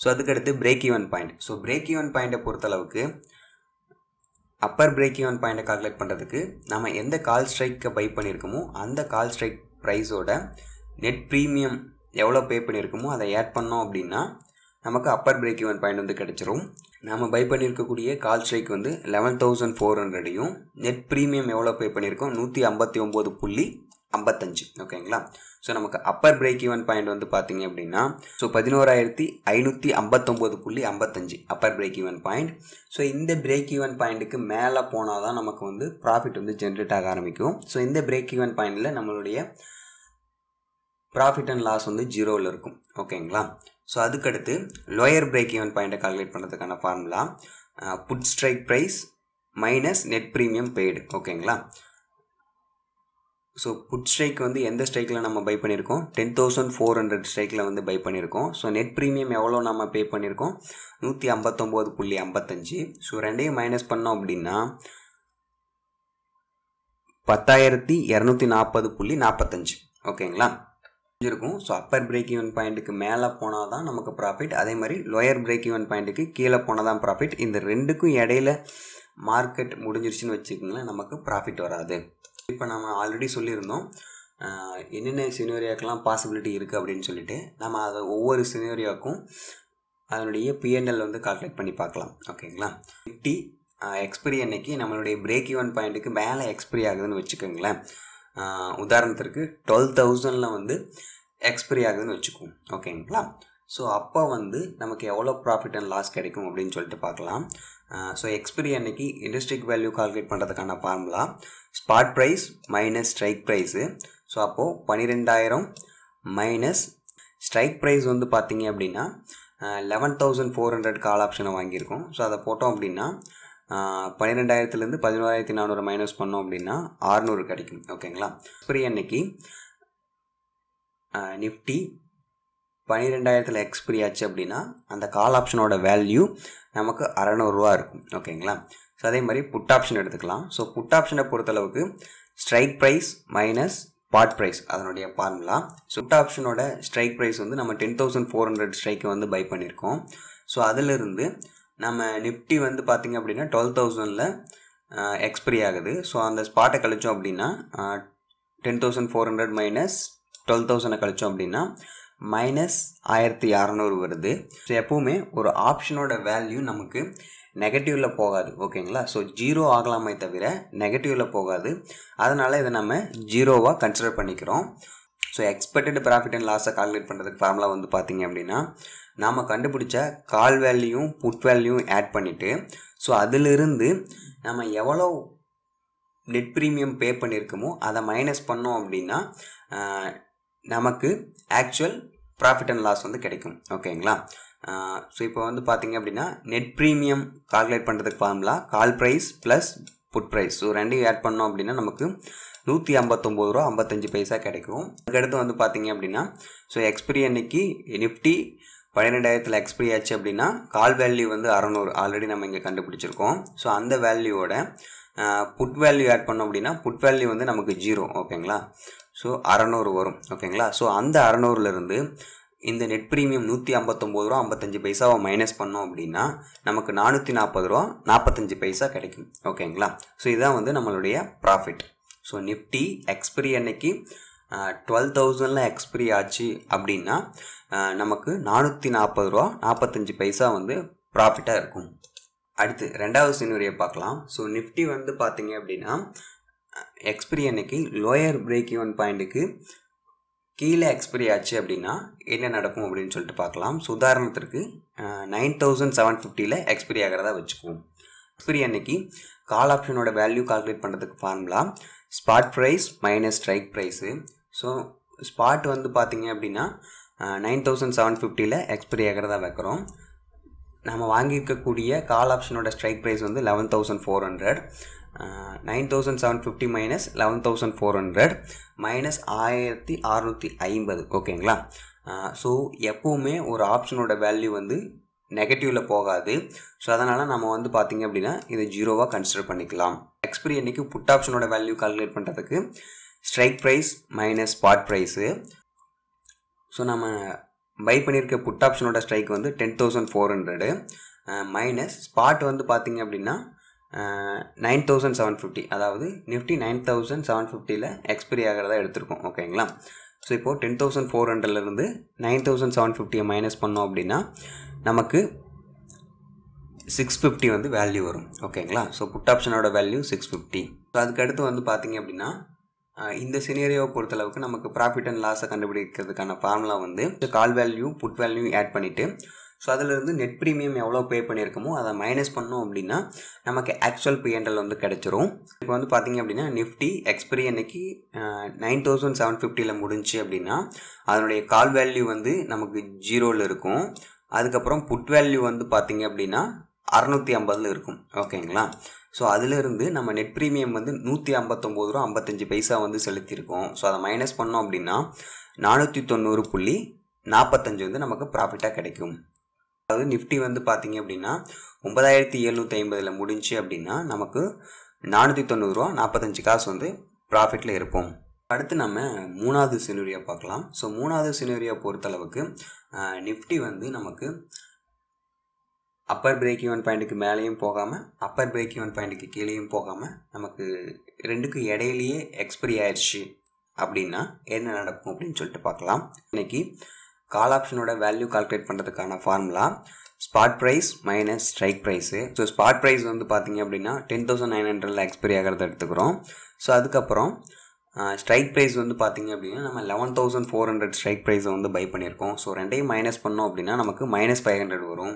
ஸோ அதுக்கடுத்து break even point. So break even பாயிண்ட்டை பொறுத்தளவுக்கு அப்பர் பிரேக் ஈவன் பாயிண்ட்டை கால்குலேட் பண்ணுறதுக்கு நம்ம எந்த கால் ஸ்ட்ரைக்கை பை பண்ணியிருக்கோமோ அந்த கால் ஸ்ட்ரைக் ப்ரைஸோட நெட் ப்ரீமியம் எவ்வளோ பே பண்ணியிருக்கோமோ அதை ஆட் பண்ணோம் அப்படின்னா நமக்கு அப்பர் பிரேக் ஈவன் பாயிண்ட் வந்து கிடச்சிரும். நம்ம பை பண்ணியிருக்கக்கூடிய கால் ஸ்ட்ரைக் வந்து லெவன் தௌசண்ட் ஃபோர் ஹண்ட்ரடையும் நெட் ப்ரீமியம் எவ்வளோ பே பண்ணியிருக்கோம் நூற்றி ஐம்பத்தி ஒம்பது புள்ளி ஐம்பத்தஞ்சு ஓகேங்களா. ஸோ நமக்கு அப்பர் பிரேக் ஈவன் பாயிண்ட் வந்து பார்த்தீங்க அப்படின்னா ஸோ பதினோராயிரத்தி ஐநூற்றி ஐம்பத்தொம்போது புள்ளி ஐம்பத்தஞ்சு upper break even point. So இந்த பிரேக் ஈவன் பாயிண்ட்டுக்கு மேலே போனால் தான் நமக்கு வந்து ப்ராஃபிட் வந்து ஜென்ரேட் ஆக ஆரம்பிக்கும். ஸோ இந்த பிரேக் ஈவன் பாயிண்டில் நம்மளுடைய ப்ராஃபிட் அண்ட் லாஸ் வந்து ஜீரோவில் இருக்கும் ஓகேங்களா. ஸோ அதுக்கடுத்து லோயர் பிரேக் ஈவன் பாயிண்ட்டை கால்குலேட் பண்ணுறதுக்கான formula put strike price minus net premium paid. Okay, so put strike வந்து எந்த ஸ்ட்ரைக்கில் நம்ம பை பண்ணியிருக்கோம் டென் தௌசண்ட் ஃபோர் ஹண்ட்ரட் ஸ்ட்ரைக்கில் வந்து பை பண்ணியிருக்கோம். ஸோ நெட் ப்ரீமியம் எவ்வளோ நம்ம பே பண்ணியிருக்கோம் நூற்றி ஐம்பத்தொம்போது புள்ளி ஐம்பத்தஞ்சு. ஸோ ரெண்டையும் மைனஸ் பண்ணோம் அப்படின்னா பத்தாயிரத்தி இரநூத்தி நாற்பது புள்ளி நாற்பத்தஞ்சு ஓகேங்களா இருக்கும். ஸோ அப்பர் பிரேக் ஈவன் பாயிண்ட்டுக்கு மேலே போனால் தான் நமக்கு ப்ராஃபிட், அதே மாதிரி லோயர் பிரேக் ஈவன் பாயிண்ட்டுக்கு கீழே போனால் தான் ப்ராஃபிட். இந்த ரெண்டுக்கும் இடையில மார்க்கெட் முடிஞ்சிருச்சுன்னு வச்சுக்கோங்களேன் நமக்கு ப்ராஃபிட் வராது. இப்போ நம்ம ஆல்ரெடி சொல்லியிருந்தோம் என்னென்ன சினேரியாக்கெலாம் பாசிபிலிட்டி இருக்குது அப்படின்னு சொல்லிட்டு நம்ம அதை ஒவ்வொரு சினேரியாவுக்கும் அதனுடைய பிஎன்எல் வந்து கால்குலேட் பண்ணி பார்க்கலாம் ஓகேங்களா. நிஃப்டி எக்ஸ்பிரி அன்னைக்கு நம்மளுடைய பிரேக் ஈவன் பாயிண்ட்டுக்கு மேலே எக்ஸ்பிரி ஆகுதுன்னு வச்சுக்கோங்களேன். உதாரணத்திற்கு டுவெல் தௌசண்டில் வந்து எக்ஸ்பிரி ஆகுதுன்னு வச்சுக்கோம் ஓகேங்களா. ஸோ அப்போ வந்து நமக்கு எவ்வளோ ப்ராஃபிட் அண்ட் லாஸ் கிடைக்கும் அப்படின்னு சொல்லிட்டு பார்க்கலாம். ஸோ எக்ஸ்பிரி அன்னைக்கு இண்டஸ்ட்ரிக் வேல்யூ கால்குலேட் பண்ணுறதுக்கான formula spot price minus strike price. So அப்போது பன்னிரெண்டாயிரம் மைனஸ் ஸ்ட்ரைக் ப்ரைஸ் வந்து பார்த்திங்க அப்படின்னா eleven thousand four hundred call ஆப்ஷனை வாங்கியிருக்கோம். ஸோ அதை போட்டோம் அப்படின்னா பன்னிரெண்டாயிரத்துலேருந்து பதினோராயிரத்தி நானூறு மைனஸ் பண்ணோம் அப்படின்னா ஆறுநூறு கிடைக்கும் ஓகேங்களா. எக்ஸ்பிரி அன்னைக்கு நிஃப்டி பன்னிரெண்டாயிரத்தில் எக்ஸ்பிரி ஆச்சு அப்படின்னா அந்த கால் ஆப்ஷனோட வேல்யூ நமக்கு அறநூறுரூவா இருக்கும் ஓகேங்களா. ஸோ அதே மாதிரி புட் ஆப்ஷன் எடுத்துக்கலாம். ஸோ புட் ஆப்ஷனை பொறுத்தளவுக்கு strike price minus spot price அதனுடைய ஃபார்முலா. ஸோ புட் ஆப்ஷனோட ஸ்ட்ரைக் ப்ரைஸ் வந்து நம்ம டென் தௌசண்ட் ஃபோர் ஹண்ட்ரட் ஸ்ட்ரைக்கை வந்து பை பண்ணியிருக்கோம். ஸோ அதிலிருந்து நம்ம நிஃப்டி வந்து பார்த்திங்க அப்படின்னா டுவெல் தௌசண்டில் எக்ஸ்பிரி ஆகுது. ஸோ அந்த ஸ்பாட்டை கழித்தோம் அப்படின்னா ten thousand four hundred minus twelve தௌசண்டை கழித்தோம் அப்படின்னா மைனஸ் ஆயிரத்தி அறநூறு வருது. ஸோ எப்போவுமே ஒரு ஆப்ஷனோட வேல்யூ நமக்கு நெகட்டிவில் போகாது ஓகேங்களா. ஸோ ஜீரோ ஆகலாமே தவிர நெகட்டிவில் போகாது, அதனால் இதை நம்ம ஜீரோவாக கன்சிடர் பண்ணிக்கிறோம். ஸோ எக்ஸ்பெக்டட் ப்ராஃபிட் அண்ட் லாஸை கால்குலேட் பண்ணுறதுக்கு ஃபார்முலா வந்து பார்த்திங்க அப்படின்னா நாம் கண்டுபிடிச்ச கால் வேல்யூவும் புட் வேல்யூவும் ஆட் பண்ணிவிட்டு ஸோ அதிலிருந்து நம்ம எவ்வளோ நெட் ப்ரீமியம் பே பண்ணியிருக்கோமோ அதை மைனஸ் பண்ணோம் அப்படின்னா நமக்கு ஆக்சுவல் ப்ராஃபிட் அண்ட் லாஸ் வந்து கிடைக்கும் ஓகேங்களா. ஸோ இப்போ வந்து பார்த்திங்க அப்படின்னா நெட் ப்ரீமியம் கால்குலேட் பண்ணுறதுக்கு formula call price plus put price. So ரெண்டையும் ஆட் பண்ணோம் அப்படின்னா நமக்கு நூற்றி ஐம்பத்தொம்போது ரூபா ஐம்பத்தஞ்சு பைசா கிடைக்கும். அதுக்கடுத்து வந்து பார்த்திங்க அப்படின்னா ஸோ எக்ஸ்பிரி அன்னைக்கு நிஃப்டி பன்னிரெண்டாயிரத்தில் எக்ஸ்பிரி ஆச்சு அப்படின்னா கால் வேல்யூ வந்து அறநூறு ஆல்ரெடி நம்ம இங்கே கண்டுபிடிச்சிருக்கோம். ஸோ அந்த வேல்யூவோட புட் வேல்யூ ஆட் பண்ணோம் அப்படின்னா புட் வேல்யூ வந்து நமக்கு ஜீரோ ஓகேங்களா. ஸோ அறநூறு வரும் ஓகேங்களா. ஸோ அந்த அறநூறுலேருந்து இந்த நெட் ப்ரீமியம் நூற்றி ஐம்பத்தொம்போது ரூபா ஐம்பத்தஞ்சு பைசாவை மைனஸ் பண்ணோம் அப்படின்னா நமக்கு நானூற்றி நாற்பது ரூபா நாற்பத்தஞ்சு பைசா கிடைக்கும் ஓகேங்களா. ஸோ இதுதான் வந்து நம்மளுடைய ப்ராஃபிட். ஸோ நிஃப்டி எக்ஸ்பிரி அன்னைக்கு டுவெல் தௌசண்டில் எக்ஸ்பிரி ஆச்சு அப்படின்னா நமக்கு நானூற்றி நாற்பது ரூபா நாற்பத்தஞ்சு பைசா வந்து ப்ராஃபிட்டாக இருக்கும். அடுத்து ரெண்டாவது சினரியை பார்க்கலாம். ஸோ நிஃப்டி வந்து பார்த்திங்க அப்படின்னா எக்ஸ்பிரி அன்னைக்கு லோயர் பிரேக் ஈவன் பாயிண்ட்டுக்கு கீழே எக்ஸ்பிரி ஆச்சு அப்படின்னா என்ன நடக்கும் அப்படின்னு சொல்லிட்டு பார்க்கலாம். ஸோ உதாரணத்திற்கு நைன் தௌசண்ட் செவன் ஃபிஃப்டியில் எக்ஸ்பிரி ஆகிறதா வச்சுக்குவோம். எக்ஸ்பிரி அன்னைக்கு கால் ஆப்ஷனோட வேல்யூ கால்குலேட் பண்ணுறதுக்கு formula spot price minus strike price. So spot வந்து பார்த்திங்க அப்படின்னா நைன் தௌசண்ட் செவன் ஃபிஃப்டியில் எக்ஸ்பிரி ஆகிறதா வைக்கிறோம். நம்ம வாங்கியிருக்கக்கூடிய கால் ஆப்ஷனோட ஸ்ட்ரைக் ப்ரைஸ் வந்து eleven thousand four hundred nine thousand seven fifty minus eleven thousand four hundred minus ஆயிரத்தி அறநூற்றி ஐம்பது ஓகேங்களா. ஸோ எப்போவுமே ஒரு ஆப்ஷனோட வேல்யூ வந்து நெகட்டிவில் போகாது. ஸோ அதனால் நம்ம வந்து பார்த்திங்க அப்படின்னா இதை ஜீரோவாக கன்சிடர் பண்ணிக்கலாம். எக்ஸ்பிரி அன்னைக்கு புட் ஆப்ஷனோட வேல்யூ கால்குலேட் பண்ணுறதுக்கு strike price minus spot price. So நம்ம பை பண்ணியிருக்க புட் ஆப்ஷனோட ஸ்ட்ரைக் வந்து ten thousand four hundred minus spot வந்து பார்த்திங்க அப்படின்னா நைன் தௌசண்ட் செவன் ஃபிஃப்டி அதாவது நிஃப்டி நைன் தௌசண்ட் செவன் ஃபிஃப்டியில் எக்ஸ்பிரி ஆகிறதா எடுத்திருக்கோம் ஓகேங்களா. ஸோ இப்போது டென் தௌசண்ட் ஃபோர் ஹண்ட்ரட்லேருந்து நைன் தௌசண்ட் செவன் ஃபிஃப்டியை மைனஸ் பண்ணோம் அப்படின்னா நமக்கு சிக்ஸ் ஃபிஃப்டி வந்து வேல்யூ வரும் ஓகேங்களா. ஸோ புட் ஆப்ஷனோட வேல்யூ சிக்ஸ் ஃபிஃப்டி. ஸோ அதுக்கடுத்து வந்து பார்த்திங்க அப்படின்னா இந்த சினேரியோவை பொறுத்தளவுக்கு நமக்கு ப்ராஃபிட் அண்ட் லாஸை கண்டுபிடிக்கிறதுக்கான ஃபார்முலா வந்து call value put value add பண்ணிவிட்டு ஸோ அதிலிருந்து நெட் ப்ரீமியம் எவ்வளோ பே பண்ணியிருக்கோமோ அதை மைனஸ் பண்ணோம் அப்படின்னா நமக்கு ஆக்சுவல் பிஎன்எல் வந்து கிடச்சிரும். இப்போ வந்து பார்த்திங்க அப்படின்னா நிஃப்டி எக்ஸ்பிரி அன்னைக்கு நைன் தௌசண்ட் செவன் ஃபிஃப்டியில் முடிஞ்சு அப்படின்னா அதனுடைய கால் வேல்யூ வந்து நமக்கு ஜீரோவில் இருக்கும். அதுக்கப்புறம் புட் வேல்யூ வந்து பார்த்திங்க அப்படின்னா அறநூற்றி ஐம்பதில் இருக்கும் ஓகேங்களா. ஸோ அதிலிருந்து நம்ம நெட் ப்ரீமியம் வந்து நூற்றி ஐம்பத்தொம்போது ரூபா ஐம்பத்தஞ்சு பைசா வந்து செலுத்தியிருக்கோம். ஸோ அதை மைனஸ் பண்ணோம் அப்படின்னா நானூற்றி தொண்ணூறு புள்ளி நாற்பத்தஞ்சு வந்து நமக்கு ப்ராஃபிட்டாக கிடைக்கும். அதாவது நிஃப்டி வந்து பார்த்திங்க அப்படின்னா ஒன்பதாயிரத்தி எழுநூற்றி ஐம்பதில் முடிஞ்சு அப்படின்னா நமக்கு நானூற்றி தொண்ணூறுரூவா நாற்பத்தஞ்சு காசு வந்து ப்ராஃபிட்டில் இருப்போம். அடுத்து நம்ம மூணாவது சினரியா பார்க்கலாம். ஸோ மூணாவது சினரியா பொறுத்தளவுக்கு நிஃப்டி வந்து நமக்கு அப்பர் பிரேக் ஈவன் பாயிண்ட்டுக்கு மேலேயும் போகாமல் அப்பர் பிரேக் ஈவன் பாயிண்ட்டுக்கு கீழேயும் போகாமல் நமக்கு ரெண்டுக்கு இடையிலேயே எக்ஸ்பைரி ஆயிடுச்சு அப்படின்னா என்ன நடக்கும் அப்படின்னு சொல்லிட்டு பார்க்கலாம். இன்றைக்கி கால் ஆப்ஷனோட வேல்யூ கால்குலேட் பண்ணுறதுக்கான formula spot price minus strike price. So spot price வந்து பார்த்திங்க அப்படின்னா டென் தௌசண்ட் நைன் ஹண்ட்ரடில் எக்ஸ்பைரி ஆகிறத எடுத்துக்கிறோம். ஸோ அதுக்கப்புறம் ஸ்ட்ரைக் ப்ரைஸ் வந்து பார்த்திங்க அப்படின்னா நம்ம eleven thousand four hundred strike ப்ரைஸை வந்து பை பண்ணியிருக்கோம். ஸோ ரெண்டையும் மைனஸ் பண்ணோம் அப்படின்னா நமக்கு மைனஸ் ஃபைவ் ஹண்ட்ரட் வரும்.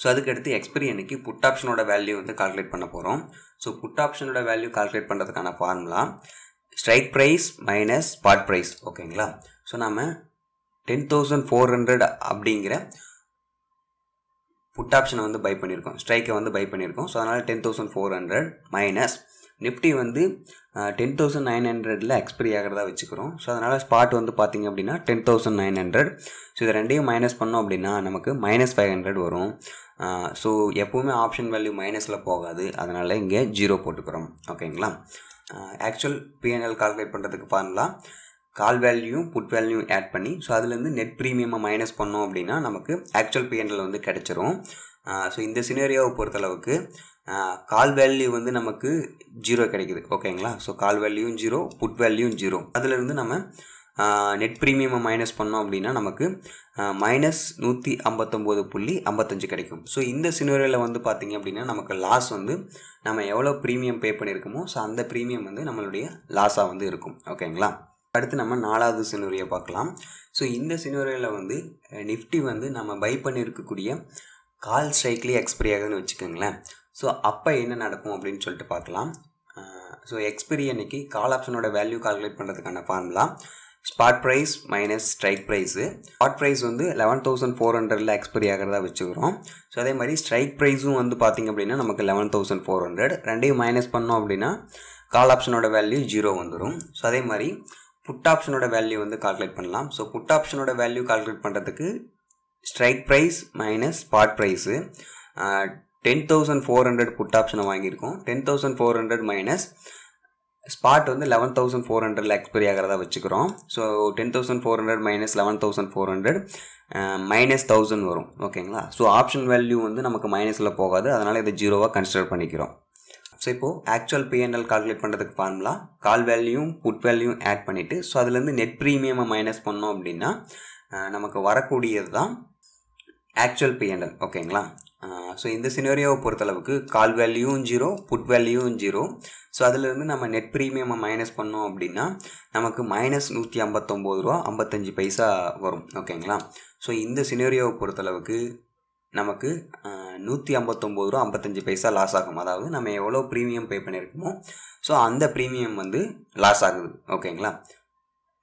ஸோ அதுக்கடுத்து எக்ஸ்பைரி அன்றைக்கி புட் ஆப்ஷனோட வேல்யூ வந்து கால்குலேட் பண்ண போகிறோம். ஸோ புட் ஆப்ஷனோட வேல்யூ கால்குலேட் பண்ணுறதுக்கான formula strike price minus spot price. ஓகேங்களா. ஸோ நம்ம டென் தௌசண்ட் ஃபோர் ஹண்ட்ரட் அப்படிங்கிற புட் ஆப்ஷனை வந்து பை பண்ணியிருக்கோம், ஸ்ட்ரைக்கை வந்து பை பண்ணியிருக்கோம். ஸோ அதனால் ten thousand four hundred minus Nifty வந்து டென் தௌசண்ட் நைன் ஹண்ட்ரடில் எக்ஸ்பைரி ஆகிறதா வச்சுக்கிறோம். ஸோ அதனால் ஸ்பாட் வந்து பார்த்திங்க அப்படின்னா ten thousand nine hundred. So இதை ரெண்டையும் மைனஸ் பண்ணோம் அப்படின்னா நமக்கு மைனஸ் ஃபைவ் ஹண்ட்ரட் வரும். ஸோ எப்போவுமே ஆப்ஷன் வேல்யூ மைனஸில் போகாது, அதனால் இங்கே ஜீரோ போட்டுக்கிறோம். ஓகேங்களா. ஆக்சுவல் பிஎன்எல் கால்குலேட் பண்ணுறதுக்கு formula call value put value add பண்ணி ஸோ அதுலேருந்து நெட் ப்ரீமியமாக மைனஸ் பண்ணோம் அப்படின்னா நமக்கு ஆக்சுவல் பிஎன்எல் வந்து கிடச்சிரும். ஸோ இந்த சினேரியாவை பொறுத்தளவுக்கு கால் வேல்யூ வந்து நமக்கு ஜீரோ கிடைக்குது. ஓகேங்களா. ஸோ கால் வேல்யூவும் ஜீரோ புட் வேல்யூவும் ஜீரோ. அதுலேருந்து நம்ம நெட் ப்ரீமியமாக மைனஸ் பண்ணோம் அப்படின்னா நமக்கு மைனஸ் நூற்றி ஐம்பத்தொம்போது புள்ளி ஐம்பத்தஞ்சு கிடைக்கும். ஸோ இந்த சினேரியோவில் வந்து பார்த்திங்க அப்படின்னா நமக்கு லாஸ் வந்து நம்ம எவ்வளோ ப்ரீமியம் பே பண்ணியிருக்கோமோ ஸோ அந்த ப்ரீமியம் வந்து நம்மளுடைய லாஸாக வந்து இருக்கும். ஓகேங்களா. அடுத்து நம்ம நாலாவது சினோரியா பார்க்கலாம். ஸோ இந்த சினோரியாவில் வந்து நிஃப்டி வந்து நம்ம பை பண்ணியிருக்கக்கூடிய கால் ஸ்ட்ரைக்லேயே எக்ஸ்பைரி ஆகுதுன்னு வச்சுக்கோங்களேன். ஸோ அப்போ என்ன நடக்கும் அப்படின்னு சொல்லிட்டு பார்க்கலாம். ஸோ எக்ஸ்பைரி அன்றைக்கி கால் ஆப்ஷனோட வேல்யூ கால்குலேட் பண்ணுறதுக்கான formula spot price minus strike price. Spot price வந்து லெவன் தௌசண்ட் ஃபோர் ஹண்ட்ரடில் எக்ஸ்பைரி ஆகிறதா வச்சுக்கிறோம். ஸோ அதே மாதிரி ஸ்ட்ரைக் ப்ரைஸும் வந்து பார்த்திங்க அப்படின்னா நமக்கு லெவன் தௌசண்ட் ஃபோர் ஹண்ட்ரட் ரெண்டையும் மைனஸ் பண்ணோம் அப்படின்னா கால் ஆப்ஷனோட வேல்யூ ஜீரோ வந்துடும். ஸோ அதே மாதிரி புட் ஆப்ஷனோட வேல்யூ வந்து கால்குலேட் பண்ணலாம். ஸோ புட் ஆப்ஷனோட வேல்யூ கால்குலேட் பண்ணுறதுக்கு strike price minus spot price. Ten thousand four hundred put ஆப்ஷனை வாங்கியிருக்கோம். Ten thousand four hundred minus spot வந்து லெவன் தௌசண்ட் ஃபோர் ஹண்ட்ரடில் எக்ஸ்பைரி ஆகிறதா வச்சுக்கிறோம். So ten thousand four hundred minus eleven thousand four hundred minus thousand வரும். ஓகேங்களா. ஸோ ஆப்ஷன் வேல்யூ வந்து நமக்கு மைனஸில் போகாது, அதனால் இதை ஜீரோவாக கன்சிடர் பண்ணிக்கிறோம். ஸோ இப்போது ஆக்சுவல் பிஎன்எல் கால்குலேட் பண்ணுறதுக்கு ஃபார்முலா கால் வேல்யூம் புட் வேல்யூ ஆட் பண்ணிவிட்டு ஸோ அதுலேருந்து நெட் ப்ரீமியமை மைனஸ் பண்ணோம் அப்படின்னா நமக்கு வரக்கூடியது தான் ஆக்சுவல் பிஎன்எல். ஓகேங்களா. ஸோ இந்த சினேரியோவை பொறுத்தளவுக்கு கால் வேல்யூவும் ஜீரோ புட் வேல்யூவும் ஜீரோ. ஸோ அதுலேருந்து நம்ம நெட் ப்ரீமியமை மைனஸ் பண்ணோம் அப்படின்னா நமக்கு மைனஸ் நூற்றி ஐம்பத்தொம்போது ரூபா ஐம்பத்தஞ்சு பைசா வரும். ஓகேங்களா. ஸோ இந்த சினேரியோவை பொறுத்தளவுக்கு நமக்கு நூற்றி ஐம்பத்தொம்போது ரூபா ஐம்பத்தஞ்சு பைசா லாஸ் ஆகும். அதாவது நம்ம எவ்வளோ ப்ரீமியம் பே பண்ணியிருக்கோமோ ஸோ அந்த ப்ரீமியம் வந்து லாஸ் ஆகுது. ஓகேங்களா.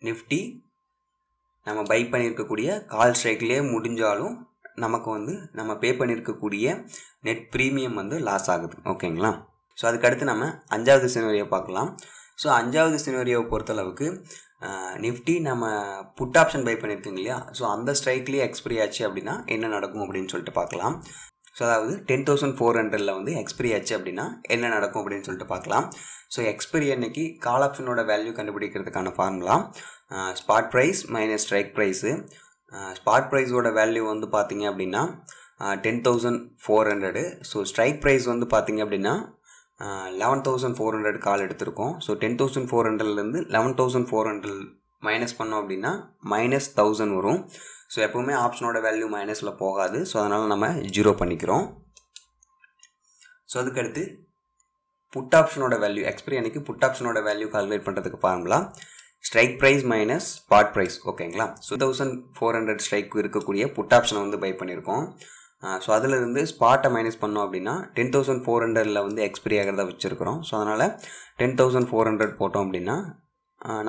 நிஃப்டி நம்ம பை பண்ணியிருக்கக்கூடிய கால் ஸ்ட்ரைக்லேயே முடிஞ்சாலும் நமக்கு வந்து நம்ம பே பண்ணியிருக்கக்கூடிய நெட் ப்ரீமியம் வந்து லாஸ் ஆகுது. ஓகேங்களா. ஸோ அதுக்கடுத்து நம்ம அஞ்சாவது சினோரியை பார்க்கலாம். ஸோ அஞ்சாவது சினோரியாவை பொறுத்தளவுக்கு நிஃப்டி நம்ம புட் ஆப்ஷன் பை பண்ணியிருக்கோங்க இல்லையா, ஸோ அந்த ஸ்ட்ரைக்லேயே எக்ஸ்பைரி ஆச்சு அப்படின்னா என்ன நடக்கும் அப்படின்னு சொல்லிட்டு பார்க்கலாம். ஸோ அதாவது டென் தௌசண்ட் ஃபோர் ஹண்ட்ரடில் வந்து எக்ஸ்பைரி ஆச்சு அப்படின்னா என்ன நடக்கும் அப்படின்னு சொல்லிட்டு பார்க்கலாம். ஸோ எக்ஸ்பைரி அன்றைக்கி கால் ஆப்ஷனோட வேல்யூ கண்டுபிடிக்கிறதுக்கான formula spot price minus strike price. Spot ப்ரைஸோட வேல்யூ வந்து பார்த்திங்க அப்படின்னா ten thousand four hundred. So strike price வந்து பார்த்திங்க அப்படின்னா eleven thousand four hundred call எடுத்திருக்கோம். ஸோ டென் தௌசண்ட் ஃபோர் ஹண்ட்ரட்லேருந்து eleven thousand four hundred minus பண்ணோம் அப்படின்னா மைனஸ் தௌசண்ட் வரும். ஸோ எப்போவுமே ஆப்ஷனோட வேல்யூ மைனஸில் போகாது, ஸோ அதனால் நம்ம ஜீரோ பண்ணிக்கிறோம். ஸோ அதுக்கடுத்து புட் ஆப்ஷனோட வேல்யூ எக்ஸ்பைரி அன்றைக்கி புட் ஆப்ஷனோட வேல்யூ கால்குலேட் பண்ணுறதுக்கு formula strike price minus spot price. ஓகேங்களா. ஸோ தௌசண்ட் ஃபோர் ஹண்ட்ரட் ஸ்ட்ரைக்கு இருக்கக்கூடிய புட் ஆப்ஷனை வந்து பை பண்ணியிருக்கோம். ஸோ அதிலிருந்து ஸ்பாட்டை மைனஸ் பண்ணோம் அப்படின்னா டென் தௌசண்ட் ஃபோர் ஹண்ட்ரடில் வந்து எக்ஸ்பைரி ஆகிறதா வச்சுருக்கிறோம். ஸோ அதனால் டென் தௌசண்ட் ஃபோர் ஹண்ட்ரட் போட்டோம் அப்படின்னா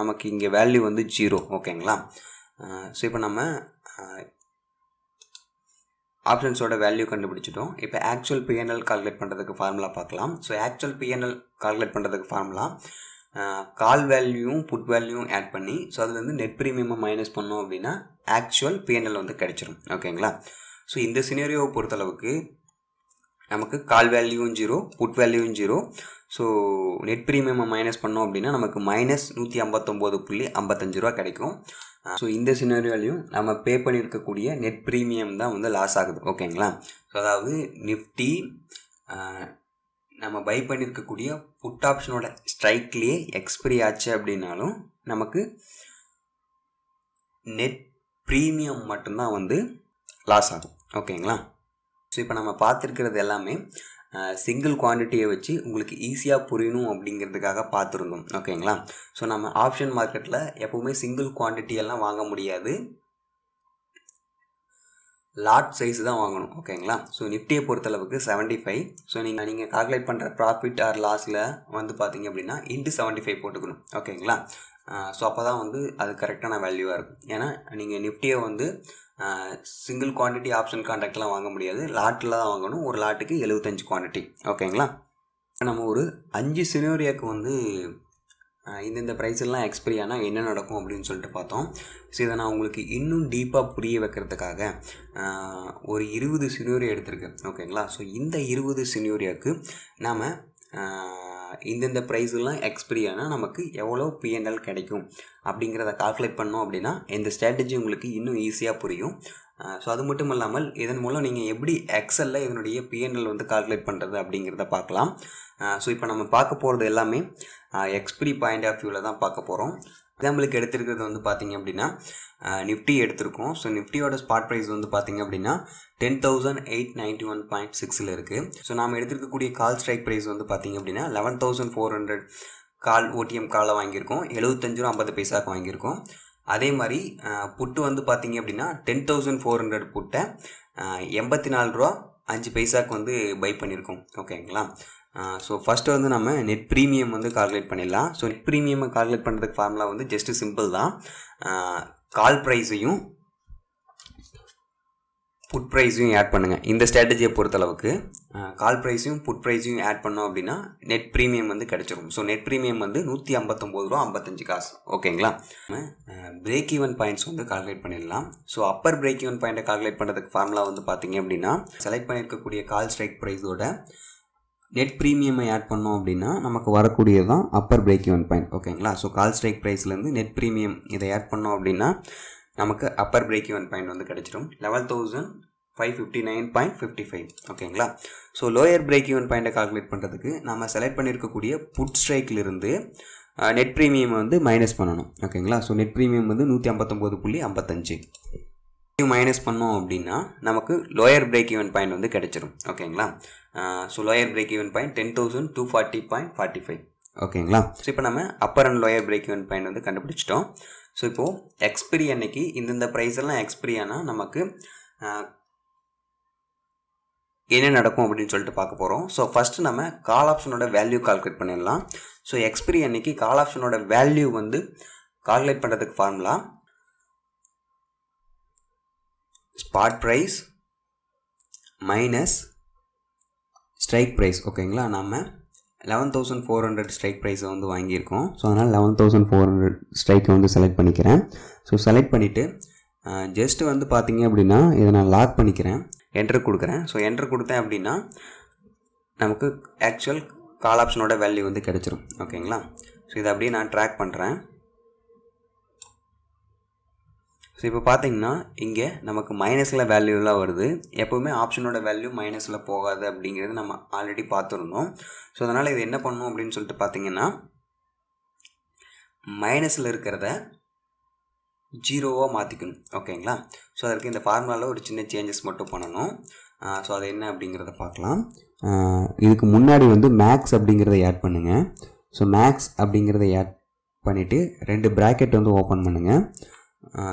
நமக்கு இங்கே வேல்யூ வந்து ஜீரோ. ஓகேங்களா. ஸோ இப்போ நம்ம ஆப்ஷன்ஸோட வேல்யூ கண்டுபிடிச்சிட்டோம். இப்போ ஆக்சுவல் பிஎன்எல் கால்குலேட் பண்ணுறதுக்கு ஃபார்முலா பார்க்கலாம். ஸோ ஆக்சுவல் பிஎன்எல் கால்குலேட் பண்ணுறதுக்கு ஃபார்முலா கால் வேல்யூவும் புட் வேல்யூவும் ஆட் பண்ணி, ஸோ அது வந்து நெட் ப்ரீமியமாக மைனஸ் பண்ணோம் அப்படின்னா ஆக்சுவல் பிஎன்எல் வந்து கிடைச்சிரும். ஓகேங்களா. ஸோ இந்த சினேரியோவை பொறுத்தளவுக்கு நமக்கு கால் வேல்யூவும் ஜீரோ புட் வேல்யூவும் ஜீரோ. ஸோ நெட் ப்ரீமியமாக மைனஸ் பண்ணோம் அப்படின்னா நமக்கு மைனஸ் நூற்றி ஐம்பத்தொம்போது புள்ளி ஐம்பத்தஞ்சு ரூபா கிடைக்கும். ஸோ இந்த சினேரியோலையும் நம்ம பே பண்ணியிருக்கக்கூடிய நெட் ப்ரீமியம் தான் வந்து லாஸ் ஆகுது. ஓகேங்களா. ஸோ அதாவது நிஃப்டி நம்ம பை பண்ணியிருக்கக்கூடிய புட் ஆப்ஷனோட ஸ்ட்ரைக்லேயே எக்ஸ்பைரி ஆச்சு அப்படின்னாலும் நமக்கு நெட் ப்ரீமியம் மட்டும்தான் வந்து லாஸ் ஆகும். ஓகேங்களா. ஸோ இப்போ நம்ம பார்த்துருக்கிறது எல்லாமே சிங்கிள் குவான்டிட்டியை வச்சு உங்களுக்கு ஈஸியாக புரியணும் அப்படிங்கிறதுக்காக பார்த்துருந்தோம். ஓகேங்களா. ஸோ நம்ம ஆப்ஷன் மார்க்கெட்டில் எப்போவுமே சிங்கிள் குவான்டிட்டியெல்லாம் வாங்க முடியாது, லாட் சைஸ் தான் வாங்கணும். ஓகேங்களா. ஸோ நிஃப்டியை பொறுத்தளவுக்கு செவன்ட்டி ஃபைவ் ஸோ நீங்கள் நீங்கள் கால்குலேட் பண்ணுற ப்ராஃபிட் ஆர் லாஸில் வந்து பார்த்தீங்க அப்படின்னா இன்ட்டு செவன்ட்டி ஃபைவ் போட்டுக்கணும். ஓகேங்களா. ஸோ அப்போ தான் வந்து அது கரெக்டான வேல்யூவாக இருக்கும். ஏன்னா நீங்கள் நிஃப்டியை வந்து சிங்கிள் குவான்டிட்டி ஆப்ஷன் கான்ட்ராக்ட்லாம் வாங்க முடியாது, லாட்டில் தான் வாங்கணும். ஒரு லாட்டுக்கு எழுபத்தஞ்சு குவான்டிட்டி. ஓகேங்களா. நம்ம ஒரு அஞ்சு சினோரியாக்கு வந்து இந்தந்த ப்ரைஸ்லாம் எக்ஸ்பைரி ஆனால் என்ன நடக்கும் அப்படின்னு சொல்லிட்டு பார்த்தோம். ஸோ இதை நான் உங்களுக்கு இன்னும் டீப்பாக புரிய வைக்கிறதுக்காக ஒரு இருபது சினோரியா எடுத்திருக்கேன். ஓகேங்களா. ஸோ இந்த இருபது சினோரியாவுக்கு நாம் இந்தந்த ப்ரைஸ்லாம் எக்ஸ்பைரி ஆனால் நமக்கு எவ்வளோ பிஎன்எல் கிடைக்கும் அப்படிங்கிறத கால்குலேட் பண்ணோம் அப்படின்னா இந்த ஸ்ட்ராட்டஜி உங்களுக்கு இன்னும் ஈஸியாக புரியும். ஸோ அது மட்டும் இல்லாமல் இதன் மூலம் நீங்கள் எப்படி எக்ஸலில் இதனுடைய பிஎன்எல் வந்து கால்குலேட் பண்ணுறது அப்படிங்கிறத பார்க்கலாம். ஸோ இப்போ நம்ம பார்க்க போகிறது எல்லாமே எக்ஸ்பைரி பாயிண்ட் ஆஃப் வியூவில் தான் பார்க்க போகிறோம். எக்ஸாம்பிளுக்கு எடுத்துருக்கிறது வந்து பார்த்திங்க அப்படின்னா நிஃப்டி எடுத்திருக்கோம். ஸோ நிஃப்டியோட ஸ்பாட் ப்ரைஸ் வந்து பார்த்திங்க அப்படின்னா ten thousand eight ninety one point சிக்ஸில் இருக்குது. ஸோ நாம் எடுத்துருக்கக்கூடிய கால் ஸ்ட்ரைக் ப்ரைஸ் வந்து பார்த்திங்க அப்படின்னா eleven thousand four hundred call OTM காலை வாங்கியிருக்கோம், எழுபத்தஞ்சு ரூபா ஐம்பது பைசாவுக்கு வாங்கியிருக்கோம். அதே மாதிரி புட்டு வந்து பார்த்திங்க அப்படின்னா டென் தௌசண்ட் ஃபோர் ஹண்ட்ரட் புட்டை எண்பத்தி நாலு ரூபா அஞ்சு பைசாவுக்கு வந்து பை பண்ணியிருக்கோம். ஓகேங்களா. ஸோ ஃபஸ்ட்டு வந்து நம்ம நெட் ப்ரீமியம் வந்து கால்குலேட் பண்ணிடலாம். ஸோ நெட் ப்ரீமியம் கால்குலேட் பண்ணுறதுக்கு ஃபார்முலா வந்து ஜஸ்ட்டு சிம்பிள் தான். கால் ப்ரைஸையும் புட் ப்ரைஸையும் ஆட் பண்ணுங்கள். இந்த ஸ்ட்ராட்டஜியை பொறுத்தளவுக்கு கால் ப்ரைஸையும் புட் ப்ரைஸையும் ஆட் பண்ணோம் அப்படின்னா நெட் ப்ரீமியம் வந்து கிடச்சிடும். ஸோ நெட் ப்ரீமியம் வந்து நூற்றி ஐம்பத்தொம்போது ரூபா ஐம்பத்தஞ்சு காசு. ஓகேங்களா. பிரேக் ஈவன் பாயிண்ட்ஸ் வந்து கால்குலேட் பண்ணிடலாம். ஸோ அப்பர் பிரேக் ஈவன் பாயிண்ட்டை கால்குலேட் பண்ணுறதுக்கு ஃபார்முலா வந்து பார்த்தீங்க அப்படின்னா செலக்ட் பண்ணியிருக்கக்கூடிய கால் ஸ்ட்ரைக் ப்ரைஸோட நெட் ப்ரீமியமை ஆட் பண்ணோம் அப்படின்னா நமக்கு வரக்கூடியது தான் அப்பர் பிரேக் ஈவன் பாயிண்ட். ஓகேங்களா. ஸோ கால் ஸ்ட்ரைக் ப்ரைஸ்லேருந்து நெட் ப்ரீமியம் இதை ஆட் பண்ணோம் அப்படின்னா நமக்கு அப்பர் பிரேக் ஈவன் பாயிண்ட் வந்து கிடச்சிடும் eleven thousand five fifty nine point fifty five. ஓகேங்களா. ஸோ லோயர் பிரேக் ஈவன் பாயிண்ட்டை கால்குலேட் பண்ணுறதுக்கு நம்ம செலக்ட் பண்ணியிருக்கக்கூடிய புட் ஸ்ட்ரைக்லேருந்து நெட் ப்ரீமியம் வந்து மைனஸ் பண்ணணும். ஓகேங்களா. ஸோ நெட் ப்ரீமியம் வந்து நூற்றி ஐம்பத்தொம்போது புள்ளி ஐம்பத்தஞ்சு மைனஸ் பண்ணோம் அப்படின்னா நமக்கு லோயர் பிரேக் ஈவன் பாயிண்ட் வந்து கிடைச்சிடும். ஓகேங்களா. So lower break even point ten thousand two forty point forty five. ஓகேங்களா. ஸோ இப்போ நம்ம upper and lower break even point வந்து கண்டுபிடிச்சிட்டோம். ஸோ இப்போது எக்ஸ்பைரி அன்னைக்கு இந்தந்த ப்ரைஸ் எல்லாம் எக்ஸ்பைரி ஆனால் நமக்கு என்ன நடக்கும் அப்படின்னு சொல்லிட்டு பார்க்க போகிறோம். ஸோ ஃபஸ்ட்டு நம்ம கால் ஆப்ஷனோட வேல்யூ கால்குலேட் பண்ணிடலாம். ஸோ எக்ஸ்பைரி அன்னைக்கு கால் ஆப்ஷனோட வேல்யூ வந்து கால்குலேட் பண்ணுறதுக்கு formula spot price minus strike price. ஓகேங்களா. நம்ம eleven thousand four hundred strike ப்ரைஸை வந்து வாங்கியிருக்கோம். ஸோ அதனால் லெவன் தௌசண்ட் ஃபோர் ஹண்ட்ரட் ஸ்ட்ரைக்கை வந்து செலக்ட் பண்ணிக்கிறேன். ஸோ செலக்ட் பண்ணிவிட்டு ஜஸ்ட்டு வந்து பார்த்தீங்க அப்படின்னா இதை நான் லாக் பண்ணிக்கிறேன், என்ட்ரு கொடுக்குறேன். ஸோ என்ட்ரு கொடுத்தேன் அப்படின்னா நமக்கு ஆக்சுவல் கால் ஆப்ஷனோட வேல்யூ வந்து கிடச்சிரும். ஓகேங்களா. ஸோ இதை அப்படியே நான் ட்ராக் பண்ணுறேன். ஸோ இப்போ பார்த்தீங்கன்னா இங்கே நமக்கு மைனஸில் வேல்யூலாம் வருது. எப்போவுமே ஆப்ஷனோட வேல்யூ மைனஸில் போகாது அப்படிங்கிறது நம்ம ஆல்ரெடி பார்த்துருந்தோம். ஸோ அதனால் இது என்ன பண்ணணும் அப்படின்னு சொல்லிட்டு பார்த்தீங்கன்னா மைனஸில் இருக்கிறத ஜீரோவாக மாற்றிக்கணும். ஓகேங்களா. ஸோ அதற்கு இந்த ஃபார்முலாவில் ஒரு சின்ன சேஞ்சஸ் மட்டும் பண்ணணும். ஸோ அது என்ன அப்படிங்கிறத பார்க்கலாம். இதுக்கு முன்னாடி வந்து மேக்ஸ் அப்படிங்கிறத ஆட் பண்ணுங்கள். ஸோ மேக்ஸ் அப்படிங்கிறத ஆட் பண்ணிவிட்டு ரெண்டு ப்ராக்கெட் வந்து ஓப்பன் பண்ணுங்கள்.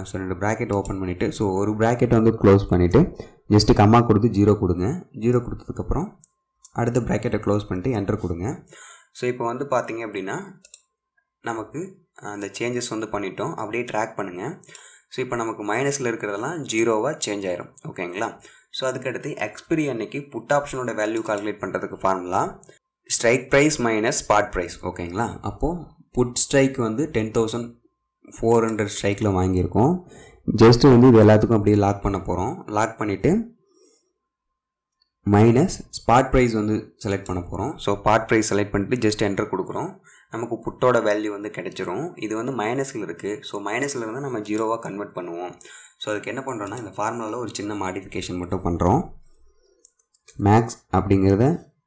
ஸோ ரெண்டு ப்ராக்கெட் ஓப்பன் பண்ணிவிட்டு ஸோ ஒரு ப்ராக்கெட் வந்து க்ளோஸ் பண்ணிவிட்டு ஜஸ்ட்டு கம்மா கொடுத்து ஜீரோ கொடுங்க. ஜீரோ கொடுத்ததுக்கப்புறம் அடுத்த ப்ராக்கெட்டை க்ளோஸ் பண்ணிட்டு என்ட்ரு கொடுங்க. ஸோ இப்போ வந்து பார்த்தீங்க அப்படின்னா நமக்கு அந்த சேஞ்சஸ் வந்து பண்ணிட்டோம். அப்படியே ட்ராக் பண்ணுங்கள். ஸோ இப்போ நமக்கு மைனஸில் இருக்கிறதெல்லாம் ஜீரோவாக சேஞ்ச் ஆயிரும். ஓகேங்களா. So अदुक्कु expiry अन्नैक्कु put option ओड value calculate पण्णறதுக்கு formula strike price minus spot price ओकेங்களா அப்போ put strike வந்து ten thousand four hundred strike ல வாங்கி இருக்கோம் just வந்து இது எல்லாத்துக்கும் அப்படியே lock பண்ண போறோம் lock பண்ணிட்டு minus spot price வந்து select பண்ண போறோம் so spot price select பண்ணிட்டு just enter கொடுக்கிறோம் நமக்கு put ஓட value வந்து கிடைச்சிரும் இது வந்து minus ல இருக்கு so minus ல இருந்து நம்ம zero வா convert பண்ணுவோம் so அதுக்கு என்ன பண்றோம்னா இந்த ஃபார்முலால ஒரு சின்ன modification மட்டும் பண்றோம் max அப்படிங்கறத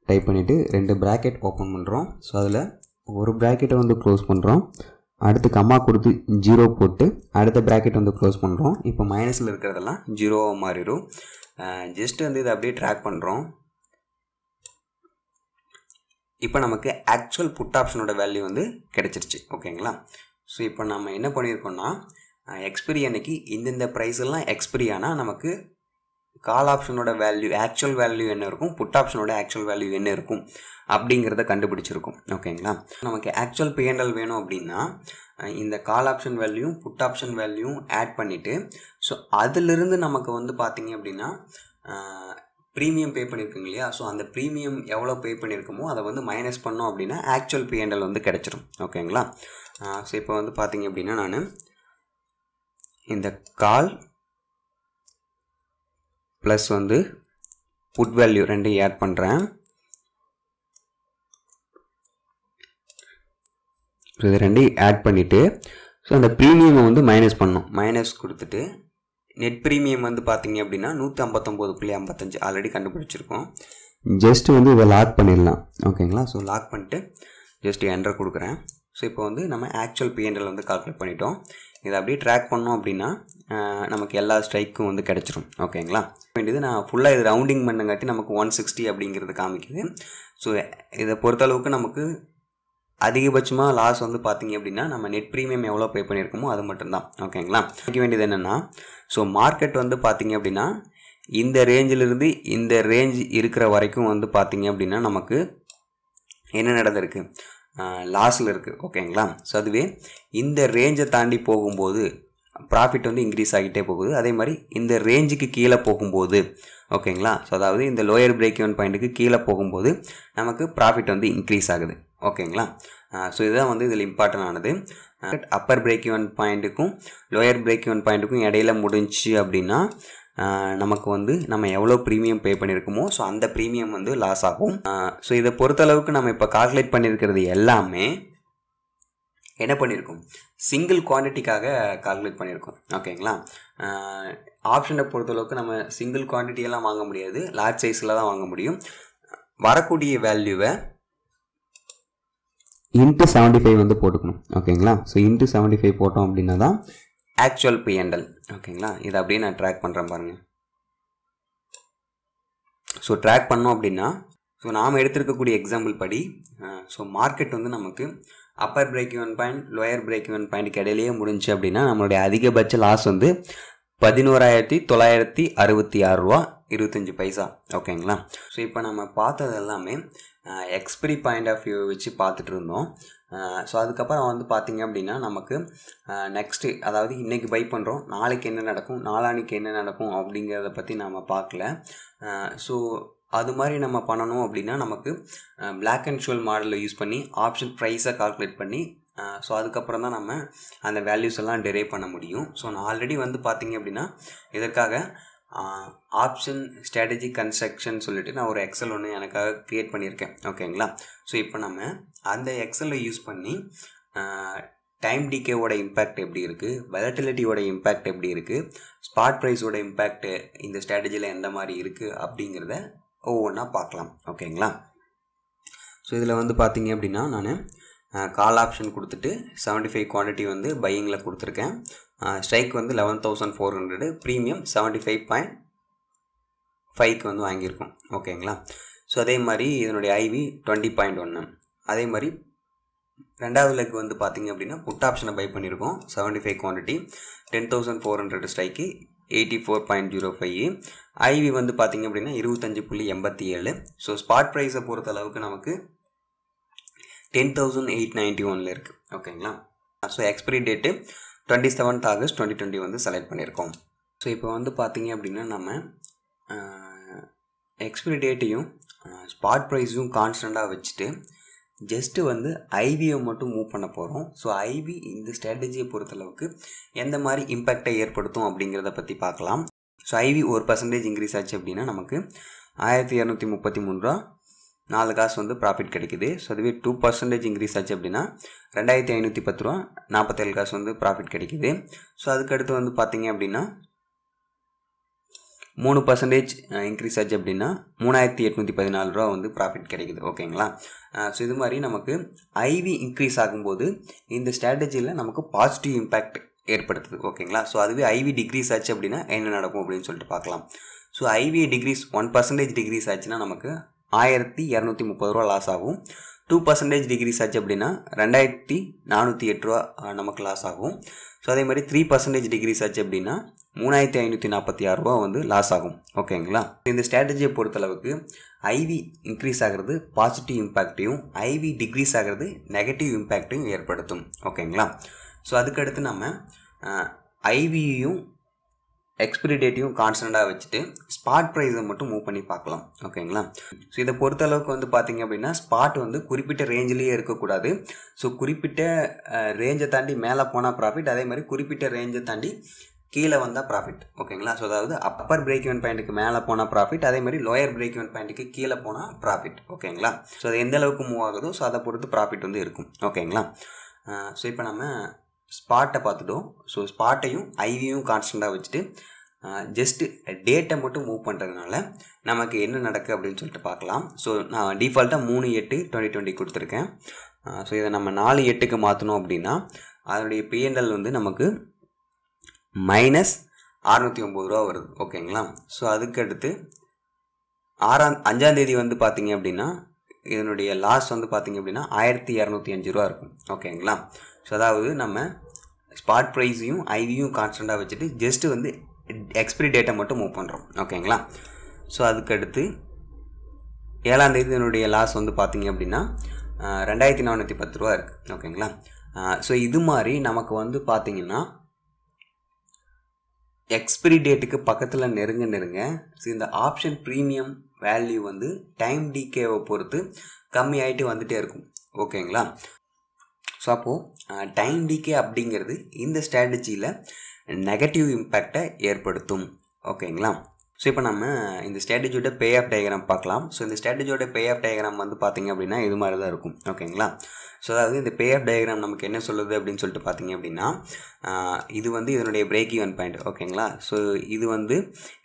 टाइप பண்ணிட்டு ரெண்டு பிராக்கெட் ஓபன் பண்றோம் சோ அதுல ஒரு பிராக்கெட்டை வந்து க்ளோஸ் பண்றோம் அடுத்து கம்மா கொடுத்து zero போட்டு அடுத்த பிராக்கெட் வந்து க்ளோஸ் பண்றோம் இப்போ மைனஸ்ல இருக்குறதெல்லாம் zero ஆ மாறிரும் ஜஸ்ட் வந்து இத அப்படியே ட்ராக் பண்றோம் இப்போ நமக்கு एक्चुअल புட் ஆப்ஷனோட வேல்யூ வந்து கிடைச்சிருச்சு ஓகேங்களா சோ இப்போ நாம என்ன பண்ணிருக்கோம்னா एक्सपைரி அன்னைக்கு இந்த இந்த பிரைஸ் எல்லாம் एक्सपைரி ஆனா நமக்கு கால் ஆப்ஷனோட வேல்யூ एक्चुअल வேல்யூ என்ன இருக்கும் புட் ஆப்ஷனோட एक्चुअल வேல்யூ என்ன இருக்கும் அப்படிங்கறத கண்டுபிடிச்சிருக்கோம் ஓகேங்களா நமக்கு एक्चुअल P and L வேணும் அப்படினா இந்த call option value put option value add பண்ணிட்டு சோ அதில இருந்து நமக்கு வந்து பாத்தீங்க அப்படினா பிரீமியம் பே பண்ணிருக்கீங்க இல்லையா சோ அந்த பிரீமியம் எவ்வளவு பே பண்ணிருக்குமோ அத வந்து மைனஸ் பண்ணோம் அப்படினா actual P and L வந்து கிடைச்சிரும் ஓகேங்களா சோ இப்போ வந்து பாத்தீங்க அப்படினா நான் இந்த கால் प्लस வந்து put value ரெண்டை ஆட் பண்றேன் இது ரெண்டை ஆட் பண்ணிட்டு சோ அந்த பிரீமியம் வந்து மைனஸ் பண்ணனும் மைனஸ் கொடுத்துட்டு நெட் பிரீமியம் வந்து பாத்தீங்க அப்படினா one fifty-nine point five five already கண்டுபிடிச்சிருக்கோம் ஜஸ்ட் வந்து இத லாக் பண்ணிரலாம் ஓகேங்களா சோ லாக் பண்ணிட்டு ஜஸ்ட் என்டர் கொடுக்கிறேன் சோ இப்போ வந்து நம்ம actual P and L வந்து கால்குலேட் பண்ணிட்டோம் இத அப்படியே ட்ராக் பண்ணோம் அப்படினா நமக்கு எல்லா ஸ்ட்ரைக்கும் வந்து கிடைச்சிரும் ஓகேங்களா வேண்டியது நான் ஃபுல்லா இது ரவுண்டிங் பண்ணங்காட்டி நமக்கு one sixty அப்படிங்கிறது காமிக்குது சோ இத பொறுத்த அளவுக்கு நமக்கு அதிகபட்சமா லாஸ் வந்து பாத்தீங்க அப்படினா நம்ம நெட் பிரீமியம் எவ்வளவு பே பண்ணிருக்கோமோ அது மட்டும் தான் ஓகேங்களா கேட்க வேண்டியது என்னன்னா சோ மார்க்கெட் வந்து பாத்தீங்க அப்படினா இந்த ரேஞ்சில இருந்து இந்த ரேஞ்ச் இருக்குற வரைக்கும் வந்து பாத்தீங்க அப்படினா நமக்கு என்ன நடந்துருக்கு லாஸ்ல இருக்கு ஓகேங்களா சோ அதுவே இந்த ரேஞ்சை தாண்டி போகும்போது प्रॉफिट வந்து இன்கிரீஸ் ஆகிட்டே போகுது அதே மாதிரி இந்த ரேஞ்சுக்கு கீழ போகும்போது ஓகேங்களா சோ அதாவது இந்த லோயர் பிரேக் ஈவன் பாயிண்ட்க்கு கீழ போகும்போது நமக்கு प्रॉफिट வந்து இன்கிரீஸ் ஆகுது ஓகேங்களா சோ இதுதான் வந்து இதுல இம்பார்ட்டன்ட் ஆனது அப்பர் பிரேக் ஈவன் பாயிண்ட்க்கும் லோயர் பிரேக் ஈவன் பாயிண்ட்க்கும் இடையில முடிஞ்சி அப்படினா நமக்கு வந்து நம்ம எவ்வளவு பிரீமியம் பே பண்ணிருக்குமோ சோ அந்த பிரீமியம் வந்து லாஸ் ஆகும் சோ இத பொறுத்த அளவுக்கு நம்ம இப்ப கால்குலேட் பண்ணிருக்கிறது எல்லாமே என்ன பண்ணிருக்கோம் சிங்கிள் குவாண்டிட்டிக்காக கால்குலேட் பண்ணிருக்கோம் ஓகேங்களா ஆப்ஷனை பொறுத்த அளவுக்கு நம்ம சிங்கிள் குவாண்டிட்டி எல்லாம் வாங்க முடியாது லார்ஜ் சைஸ்ல தான் வாங்க முடியும் வரக்கூடிய வேல்யூவை into seventy-five வந்து போட்டுக்கணும் ஓகேங்களா சோ into seventy-five போட்டோம் அப்படினா தான் actual P and L ஓகேங்களா இத அப்படியே நான் ட்ராக் பண்றேன் பாருங்க சோ ட்ராக் பண்ணோம் அப்படினா சோ நாம எடுத்துக்க கூடிய எக்ஸாம்பிள் படி சோ மார்க்கெட் வந்து நமக்கு upper break even point lower break even point இடையிலே முடிஞ்சு அப்படினா நம்மளுடைய அதிகபட்ச லாஸ் வந்து eleven thousand nine hundred sixty-six ரூபாய் twenty-five பைசா ஓகேங்களா சோ இப்போ நாம பார்த்தது எல்லாமே எக்ஸ்பைரி பாயிண்ட் ஆஃப் வியூ வச்சு பார்த்துட்டு இருந்தோம் சோ அதுக்கு அப்புறம் வந்து பாத்தீங்க அப்படினா நமக்கு நெக்ஸ்ட் அதாவது இன்னைக்கு பை பண்றோம் நாளைக்கு என்ன நடக்கும் நாளானிக்கு என்ன நடக்கும் அப்படிங்கறத பத்தி நாம பார்க்கல சோ அது மாதிரி நம்ம பண்ணனும் அப்படினா நமக்கு black and school மாடலை யூஸ் பண்ணி ஆப்ஷன் பிரைஸை கால்குலேட் பண்ணி சோ அதுக்கு அப்புறம் தான் நம்ம அந்த வேல்யூஸ் எல்லாம் டெரைவ் பண்ண முடியும் சோ நான் ஆல்ரெடி வந்து பாத்தீங்க அப்படினா இதற்காக ஆப்ஷன் ஸ்ட்ராட்டஜி கன்ஸ்ட்ரக்ஷன் சொல்லிட்டு நான் ஒரு எக்ஸல் ஒன்னு எனக்காக கிரியேட் பண்ணியிருக்கேன் ஓகேங்களா சோ இப்போ நாம அந்த எக்ஸலை யூஸ் பண்ணி டைம் டிகே ஓட இம்பாக்ட் எப்படி இருக்கு வாலட்டிலிட்டி ஓட இம்பாக்ட் எப்படி இருக்கு ஸ்பாட் பிரைஸ் ஓட இம்பாக்ட் இந்த ஸ்ட்ராட்டஜில என்ன மாதிரி இருக்கு அப்படிங்கறத ஒவ்வொண்ணா பார்க்கலாம் ஓகேங்களா சோ இதுல வந்து பாத்தீங்க அப்படினா நான் கால் ஆப்ஷன் கொடுத்துட்டு seventy-five குவாண்டிட்டி வந்து பையிங்ல கொடுத்திருக்கேன் ஸ்ட்ரைக் வந்து eleven thousand four hundred premium seventy-five point five க்கு வந்து வாங்கி இருக்கோம் ஓகேங்களா சோ அதே மாதிரி இதனுடைய ஐவி twenty point one அதே மாதிரி இரண்டாவது லெக் வந்து பாத்தீங்க அப்படினா புட் ஆப்ஷனை பை பண்ணிருக்கோம் seventy-five quantity ten thousand four hundred strike eighty-four point zero five IV வந்து பாத்தீங்க அப்படினா twenty-five point eight seven so spot பிரைஸை பொறுத்த அளவுக்கு நமக்கு ten thousand eight hundred ninety-one ல இருக்கு ஓகேங்களா so expiry date twenty-seventh August twenty twenty வந்து செலக்ட் பண்ணிருக்கோம் சோ இப்போ வந்து பாத்தீங்க அப்படினா நம்ம एक्सपरी डेट्टैयुम स्पॉट प्राइसुम कांस्टेंटा वेच्चिट्टु जस्ट வந்து ஐவியை மட்டும் மூவ் பண்ண போகிறோம். ஸோ ஐவி இந்த ஸ்ட்ராட்டஜியை பொறுத்தளவுக்கு எந்த மாதிரி இம்பேக்டை ஏற்படுத்தும் அப்படிங்கிறத பற்றி பார்க்கலாம். ஸோ ஐவி ஒரு பர்சன்டேஜ் இன்க்ரீஸ் ஆச்சு அப்படின்னா நமக்கு ஆயிரத்தி இரநூத்தி முப்பத்தி மூணு ரூபா நாலு காசு வந்து ப்ராஃபிட் கிடைக்குது. ஸோ அதுவே டூ பர்சன்டேஜ் இன்க்ரீஸ் ஆச்சு அப்படின்னா ரெண்டாயிரத்தி ஐநூற்றி பத்து ரூபா நாற்பத்தேழு காசு வந்து ப்ராஃபிட் கிடைக்குது. ஸோ அதுக்கடுத்து வந்து பார்த்தீங்க அப்படின்னா மூணு பர்சன்டேஜ் இன்க்ரீஸ் ஆச்சு அப்படின்னா மூணாயிரத்தி எட்நூற்றி பதினாலு ரூபா வந்து ப்ராஃபிட் கிடைக்குது. ஓகேங்களா. ஸோ இது மாதிரி நமக்கு ஐவி இன்க்ரீஸ் ஆகும்போது இந்த ஸ்ட்ராட்டஜியில் நமக்கு பாசிட்டிவ் இம்பேக்ட் ஏற்படுத்துது. ஓகேங்களா. ஸோ அதுவே ஐவி டிக்ரீஸ் ஆச்சு அப்படின்னா என்ன நடக்கும் அப்படின்னு சொல்லிட்டு பார்க்கலாம். So IV decrease one percentage decrease ஆச்சுன்னா நமக்கு ஆயிரத்தி இரநூத்தி முப்பது ரூபா லாஸ் ஆகும். டூ பர்சன்டேஜ் டிக்ரீஸ் ஆச்சு அப்படின்னா ரெண்டாயிரத்தி நானூற்றி எட்டு ரூபா நமக்கு லாஸ் ஆகும். ஸோ அதே மாதிரி த்ரீ பர்சன்டேஜ் டிக்ரீஸ் ஆச்சு அப்படின்னா மூணாயிரத்தி ஐநூற்றி நாற்பத்தி ஆறு ரூபா வந்து லாஸ் ஆகும். ஓகேங்களா. இந்த ஸ்ட்ராட்டஜியை பொறுத்தளவுக்கு ஐவி இன்க்ரீஸ் ஆகிறது பாசிட்டிவ் இம்பேக்டையும் ஐவி டிக்ரீஸ் ஆகிறது நெகட்டிவ் இம்பேக்டையும் ஏற்படுத்தும். ஓகேங்களா. ஸோ அதுக்கடுத்து நம்ம ஐவியையும் எக்ஸ்பிரி டேட்டையும் கான்ஸ்டண்ட்டாக வச்சுட்டு ஸ்பாட் ப்ரைஸை மட்டும் மூவ் பண்ணி பார்க்கலாம். ஓகேங்களா. ஸோ இதை பொறுத்தளவுக்கு வந்து பார்த்திங்க அப்படின்னா ஸ்பாட் வந்து குறிப்பிட்ட ரேஞ்சிலேயே இருக்கக்கூடாது. ஸோ குறிப்பிட்ட ரேஞ்சை தாண்டி மேலே போனால் ப்ராஃபிட், அதே மாதிரி குறிப்பிட்ட ரேஞ்சை தாண்டி கீழே வந்தால் ப்ராஃபிட். ஓகேங்களா. ஸோ அதாவது அப்பர் பிரேக் ஈவன் பாயிண்ட்டுக்கு மேலே போனால் ப்ராஃபிட், அதே மாதிரி லோயர் பிரேக் ஈவன் பாயிண்ட்டுக்கு கீழே போனால் ப்ராஃபிட். ஓகேங்களா. ஸோ அது எந்த அளவுக்கு மூவ் ஆகுதோ ஸோ அதை பொறுத்து ப்ராஃபிட் வந்து இருக்கும். ஓகேங்களா. ஸோ இப்போ நம்ம ஸ்பாட்டை பார்த்துட்டோம். ஸோ ஸ்பாட்டையும் ஐவியும் கான்ஸ்டண்ட்டாக வச்சுட்டு ஜஸ்ட்டு டேட்டை மட்டும் மூவ் பண்ணுறதுனால நமக்கு என்ன நடக்குது அப்படின்னு சொல்லிட்டு பார்க்கலாம். ஸோ நான் டிஃபால்ட்டாக மூணு எட்டு டுவெண்ட்டி டுவெண்ட்டி கொடுத்துருக்கேன். ஸோ இதை நம்ம நாலு எட்டுக்கு மாற்றணும் அப்படின்னா அதனுடைய பிஎன்எல் வந்து நமக்கு மைனஸ் அறுநூற்றி ஒம்பது ரூபா வருது. ஓகேங்களா. ஸோ அதுக்கடுத்து ஆறாம் அஞ்சாந்தேதி வந்து பார்த்திங்க அப்படின்னா இதனுடைய லாஸ் வந்து பார்த்திங்க அப்படின்னா ஆயிரத்தி இரநூத்தி அஞ்சு ரூபா இருக்கும். ஓகேங்களா. ஸோ அதாவது நம்ம ஸ்பாட் ப்ரைஸையும் ஐவியும் கான்ஸ்டண்ட்டாக வச்சுட்டு ஜஸ்ட்டு வந்து எக்ஸ்பிரி டேட்டை மட்டும் மூவ் பண்ணுறோம். ஓகேங்களா. ஸோ அதுக்கடுத்து ஏழாந்தேதி இதனுடைய லாஸ் வந்து பார்த்திங்க அப்படின்னா ரெண்டாயிரத்தி நானூற்றி பத்து ரூபா இருக்குது. ஓகேங்களா. ஸோ இது மாதிரி நமக்கு வந்து பார்த்திங்கன்னா எக்ஸ்பிரி டேட்டுக்கு பக்கத்தில் நெருங்க நெருங்க ஸோ இந்த ஆப்ஷன் ப்ரீமியம் வேல்யூ வந்து டைம் டிகேவை பொறுத்து கம்மியாகிட்டு வந்துகிட்டே இருக்கும். ஓகேங்களா. ஸோ அப்போது டைம் டிகே அப்படிங்கிறது இந்த ஸ்ட்ராட்டஜியில் நெகட்டிவ் இம்பேக்டை ஏற்படுத்தும். ஓகேங்களா. ஸோ இப்போ நம்ம இந்த ஸ்ட்ராட்டஜியோட பே ஆஃப் டயக்ராம் பார்க்கலாம். ஸோ இந்த ஸ்ட்ராட்டஜியோட பே ஆஃப் டயக்ராம் வந்து பார்த்திங்க அப்படின்னா இது மாதிரி தான் இருக்கும். ஓகேங்களா. ஸோ அதாவது இந்த பே ஆஃப் டயக்ராம் நமக்கு என்ன சொல்லுது அப்படின்னு சொல்லிட்டு பார்த்திங்க அப்படின்னா இது வந்து இதனுடைய பிரேக் ஈவன் பாயிண்ட். ஓகேங்களா. ஸோ இது வந்து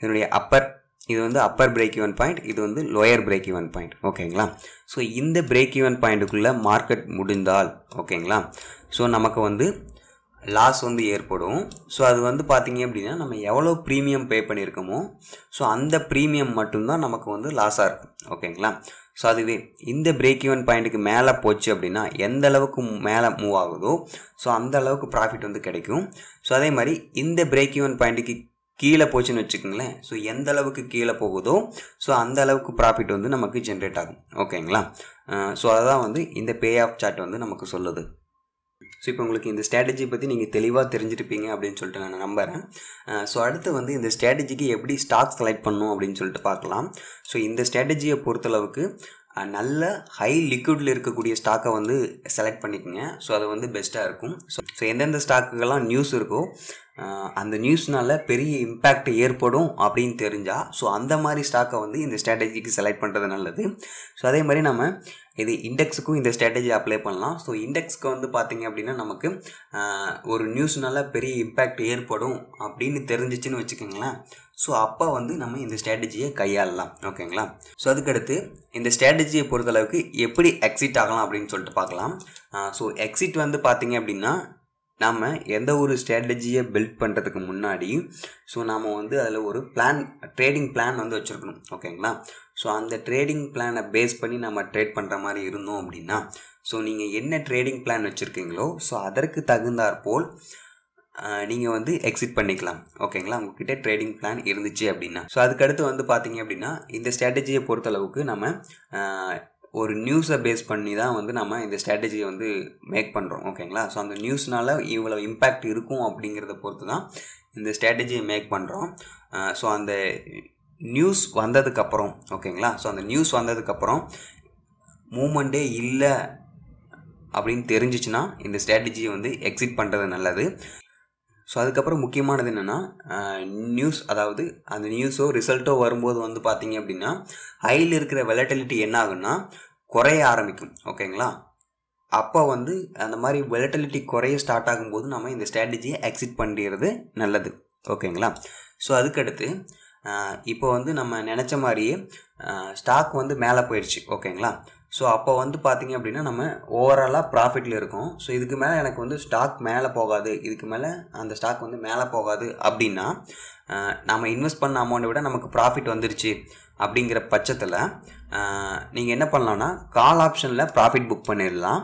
இதனுடைய அப்பர் இது வந்து அப்பர் பிரேக் ஈவன் பாயிண்ட், இது வந்து லோயர் பிரேக் ஈவன் பாயிண்ட். ஓகேங்களா. ஸோ இந்த பிரேக் ஈவன் பாயிண்ட்டுக்குள்ளே மார்க்கெட் முடிந்தால் ஓகேங்களா ஸோ நமக்கு வந்து லாஸ் வந்து ஏற்படும். ஸோ அது வந்து பார்த்திங்க அப்படின்னா நம்ம எவ்வளோ ப்ரீமியம் பே பண்ணியிருக்கோமோ ஸோ அந்த ப்ரீமியம் மட்டும்தான் நமக்கு வந்து லாஸாக இருக்கும். ஓகேங்களா. ஸோ அதுவே இந்த பிரேக் ஈவன் பாயிண்ட்டுக்கு மேலே போச்சு அப்படின்னா எந்த அளவுக்கு மேலே மூவ் ஆகுதோ ஸோ அந்த அளவுக்கு ப்ராஃபிட் வந்து கிடைக்கும். ஸோ அதே மாதிரி இந்த பிரேக் ஈவன் பாயிண்ட்டுக்கு கீழே போச்சுன்னு வச்சுக்கோங்களேன் ஸோ எந்த அளவுக்கு கீழே போகுதோ ஸோ அந்த அளவுக்கு ப்ராஃபிட் வந்து நமக்கு ஜென்ரேட் ஆகும். ஓகேங்களா. ஸோ அதுதான் வந்து இந்த பே ஆஃப் சார்ட் வந்து நமக்கு சொல்லுது. ஸோ இப்போ உங்களுக்கு இந்த ஸ்ட்ராட்டஜி பற்றி நீங்கள் தெளிவாக தெரிஞ்சிருப்பீங்க அப்படின்னு சொல்லிட்டு நான் நம்புகிறேன். ஸோ அடுத்து வந்து இந்த ஸ்ட்ராட்டஜிக்கு எப்படி ஸ்டாக்ஸ் செலக்ட் பண்ணணும் அப்படின்னு சொல்லிட்டு பார்க்கலாம். ஸோ இந்த ஸ்ட்ராட்டஜியை பொறுத்தளவுக்கு நல்ல ஹை லிக்விடில் இருக்கக்கூடிய ஸ்டாக்கை வந்து செலக்ட் பண்ணிக்கோங்க. ஸோ அது வந்து பெஸ்ட்டாக இருக்கும். ஸோ ஸோ எந்தெந்த ஸ்டாக்குக்கெல்லாம் நியூஸ் இருக்கோ அந்த நியூஸ்னால் பெரிய இம்பேக்ட் ஏற்படும் அப்படின்னு தெரிஞ்சால் ஸோ அந்த மாதிரி ஸ்டாக்கை வந்து இந்த ஸ்ட்ராட்டஜிக்கு செலக்ட் பண்ணுறது நல்லது. ஸோ அதே மாதிரி நம்ம இது இண்டெக்ஸுக்கும் இந்த ஸ்ட்ராட்டஜி அப்ளை பண்ணலாம். ஸோ இண்டெக்ஸ்க்கு வந்து பார்த்திங்க அப்படின்னா நமக்கு ஒரு நியூஸ்னால பெரிய இம்பேக்ட் ஏற்படும் அப்படின்னு தெரிஞ்சிச்சுன்னு வச்சுக்கோங்களேன் ஸோ அப்போ வந்து நம்ம இந்த ஸ்ட்ராட்டஜியை கையாளலாம். ஓகேங்களா. ஸோ அதுக்கடுத்து இந்த ஸ்ட்ராட்டஜியை பொறுத்தளவுக்கு எப்படி எக்ஸிட் ஆகலாம் அப்படின்னு சொல்லிட்டு பார்க்கலாம். ஸோ எக்ஸிட் வந்து பார்த்திங்க அப்படின்னா நாம் எந்த ஒரு ஸ்ட்ராட்டஜியை பில்ட் பண்ணுறதுக்கு முன்னாடி ஸோ நாம் வந்து அதில் ஒரு பிளான் ட்ரேடிங் பிளான் வந்து வச்சுருக்கணும். ஓகேங்களா. ஸோ அந்த ட்ரேடிங் பிளானை பேஸ் பண்ணி நம்ம ட்ரேட் பண்ணுற மாதிரி இருந்தோம் அப்படின்னா ஸோ நீங்கள் என்ன ட்ரேடிங் பிளான் வச்சுருக்கீங்களோ ஸோ அதற்கு தகுந்தாற்போல் நீங்கள் வந்து எக்ஸிட் பண்ணிக்கலாம். ஓகேங்களா. உங்ககிட்ட ட்ரேடிங் பிளான் இருந்துச்சு அப்படின்னா ஸோ அதுக்கடுத்து வந்து பார்த்திங்க அப்படின்னா இந்த ஸ்ட்ராட்டஜியை பொறுத்தளவுக்கு நம்ம ஒரு நியூஸை பேஸ் பண்ணி தான் வந்து நம்ம இந்த ஸ்ட்ராட்டஜியை வந்து மேக் பண்ணுறோம். ஓகேங்களா. ஸோ அந்த நியூஸ்னால் இவ்வளோ இம்பேக்ட் இருக்கும் அப்படிங்கிறத பொறுத்து தான் இந்த ஸ்ட்ராட்டஜியை மேக் பண்ணுறோம். ஸோ அந்த न्यूज़ वंददुक्कப்புறம் ओकेங்களா सो அந்த நியூஸ் வந்ததுக்கு அப்புறம் மூவ்மென்ட் இல்ல அப்படினு தெரிஞ்சிச்சுனா இந்த ஸ்ட்ராட்டஜி வந்து எக்ஸிட் பண்றது நல்லது सो அதுக்கு அப்புறம் முக்கியமானது என்னன்னா நியூஸ் அதாவது அந்த நியூஸோ ரிசல்ட்டோ வரும்போது வந்து பாத்தீங்க அப்படினா ஹைல இருக்கிற வாலட்டிலிட்டி என்ன ஆகும்னா குறைய ஆரம்பிக்கும் ஓகேங்களா அப்ப வந்து அந்த மாதிரி வாலட்டிலிட்டி குறைய ஸ்டார்ட் ஆகும்போது நாம இந்த ஸ்ட்ராட்டஜியை எக்ஸிட் பண்ணிறது நல்லது ஓகேங்களா சோ அதுக்கு அடுத்து இப்போ வந்து நம்ம நினைச்ச மாதிரியே ஸ்டாக் வந்து மேலே போயிடுச்சு ஓகேங்களா ஸோ அப்போ வந்து பார்த்தீங்க அப்படின்னா நம்ம ஓவராலாக ப்ராஃபிட்டில் இருக்கும் ஸோ இதுக்கு மேலே எனக்கு வந்து ஸ்டாக் மேலே போகாது இதுக்கு மேலே அந்த ஸ்டாக் வந்து மேலே போகாது அப்படின்னா நம்ம இன்வெஸ்ட் பண்ண அமௌண்ட்டை விட நமக்கு ப்ராஃபிட் வந்துருச்சு அப்படிங்கிற பட்சத்தில் நீங்கள் என்ன பண்ணலாம்னா கால் ஆப்ஷனில் ப்ராஃபிட் புக் பண்ணிடலாம்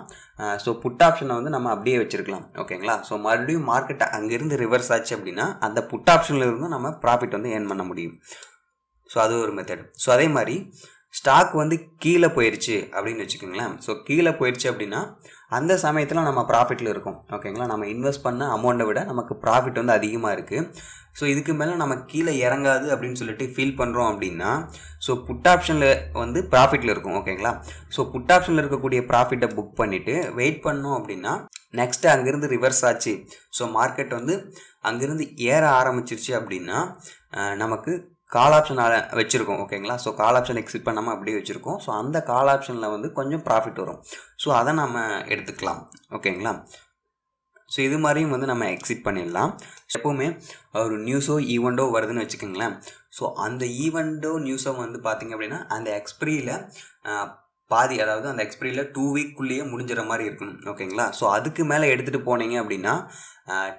ஸோ புட் ஆப்ஷனை வந்து நம்ம அப்படியே வச்சுருக்கலாம் ஓகேங்களா ஸோ மறுபடியும் மார்க்கெட் அங்கேருந்து ரிவர்ஸ் ஆச்சு அப்படின்னா அந்த புட் ஆப்ஷனில் இருந்து நம்ம ப்ராஃபிட் வந்து ஏர்ன் பண்ண முடியும் ஸோ அது ஒரு மெத்தட் ஸோ அதே மாதிரி ஸ்டாக் வந்து கீழே போயிடுச்சு அப்படின்னு வச்சுக்கோங்களேன் ஸோ கீழே போயிடுச்சு அப்படின்னா அந்த சமயத்தில் நம்ம ப்ராஃபிட்டில் இருக்கோம் ஓகேங்களா நம்ம இன்வெஸ்ட் பண்ண அமௌண்ட்டை விட நமக்கு ப்ராஃபிட் வந்து அதிகமாக இருக்குது ஸோ இதுக்கு மேலே நம்ம கீழே இறங்காது அப்படின்னு சொல்லிட்டு ஃபீல் பண்ணுறோம் அப்படின்னா ஸோ புட் ஆப்ஷனில் வந்து ப்ராஃபிட்டில் இருக்கும் ஓகேங்களா ஸோ புட் ஆப்ஷனில் இருக்கக்கூடிய ப்ராஃபிட்டை புக் பண்ணிவிட்டு வெயிட் பண்ணோம் அப்படின்னா நெக்ஸ்ட்டு அங்கேருந்து ரிவர்ஸ் ஆச்சு ஸோ மார்க்கெட் வந்து அங்கேருந்து ஏற ஆரம்பிச்சிருச்சு அப்படின்னா நமக்கு கால் ஆப்ஷன் வச்சுருக்கோம் ஓகேங்களா ஸோ கால் ஆப்ஷன் எக்ஸிட் பண்ணாமல் அப்படியே வச்சுருக்கோம் ஸோ அந்த கால் ஆப்ஷனில் வந்து கொஞ்சம் ப்ராஃபிட் வரும் ஸோ அதை நம்ம எடுத்துக்கலாம் ஓகேங்களா ஸோ இது மாதிரியும் வந்து நம்ம எக்ஸிட் பண்ணிடலாம் எப்போவுமே ஒரு நியூஸோ ஈவெண்ட்டோ வருதுன்னு வச்சுக்கோங்களேன் ஸோ அந்த ஈவெண்ட்டோ நியூஸோ வந்து பார்த்திங்க அப்படின்னா அந்த எக்ஸ்பிரியில் பாதி அதாவது அந்த எக்ஸ்பிரியில் டூ வீக்குள்ளேயே முடிஞ்சிற மாதிரி இருக்கும் ஓகேங்களா ஸோ அதுக்கு மேலே எடுத்துகிட்டு போனீங்க அப்படின்னா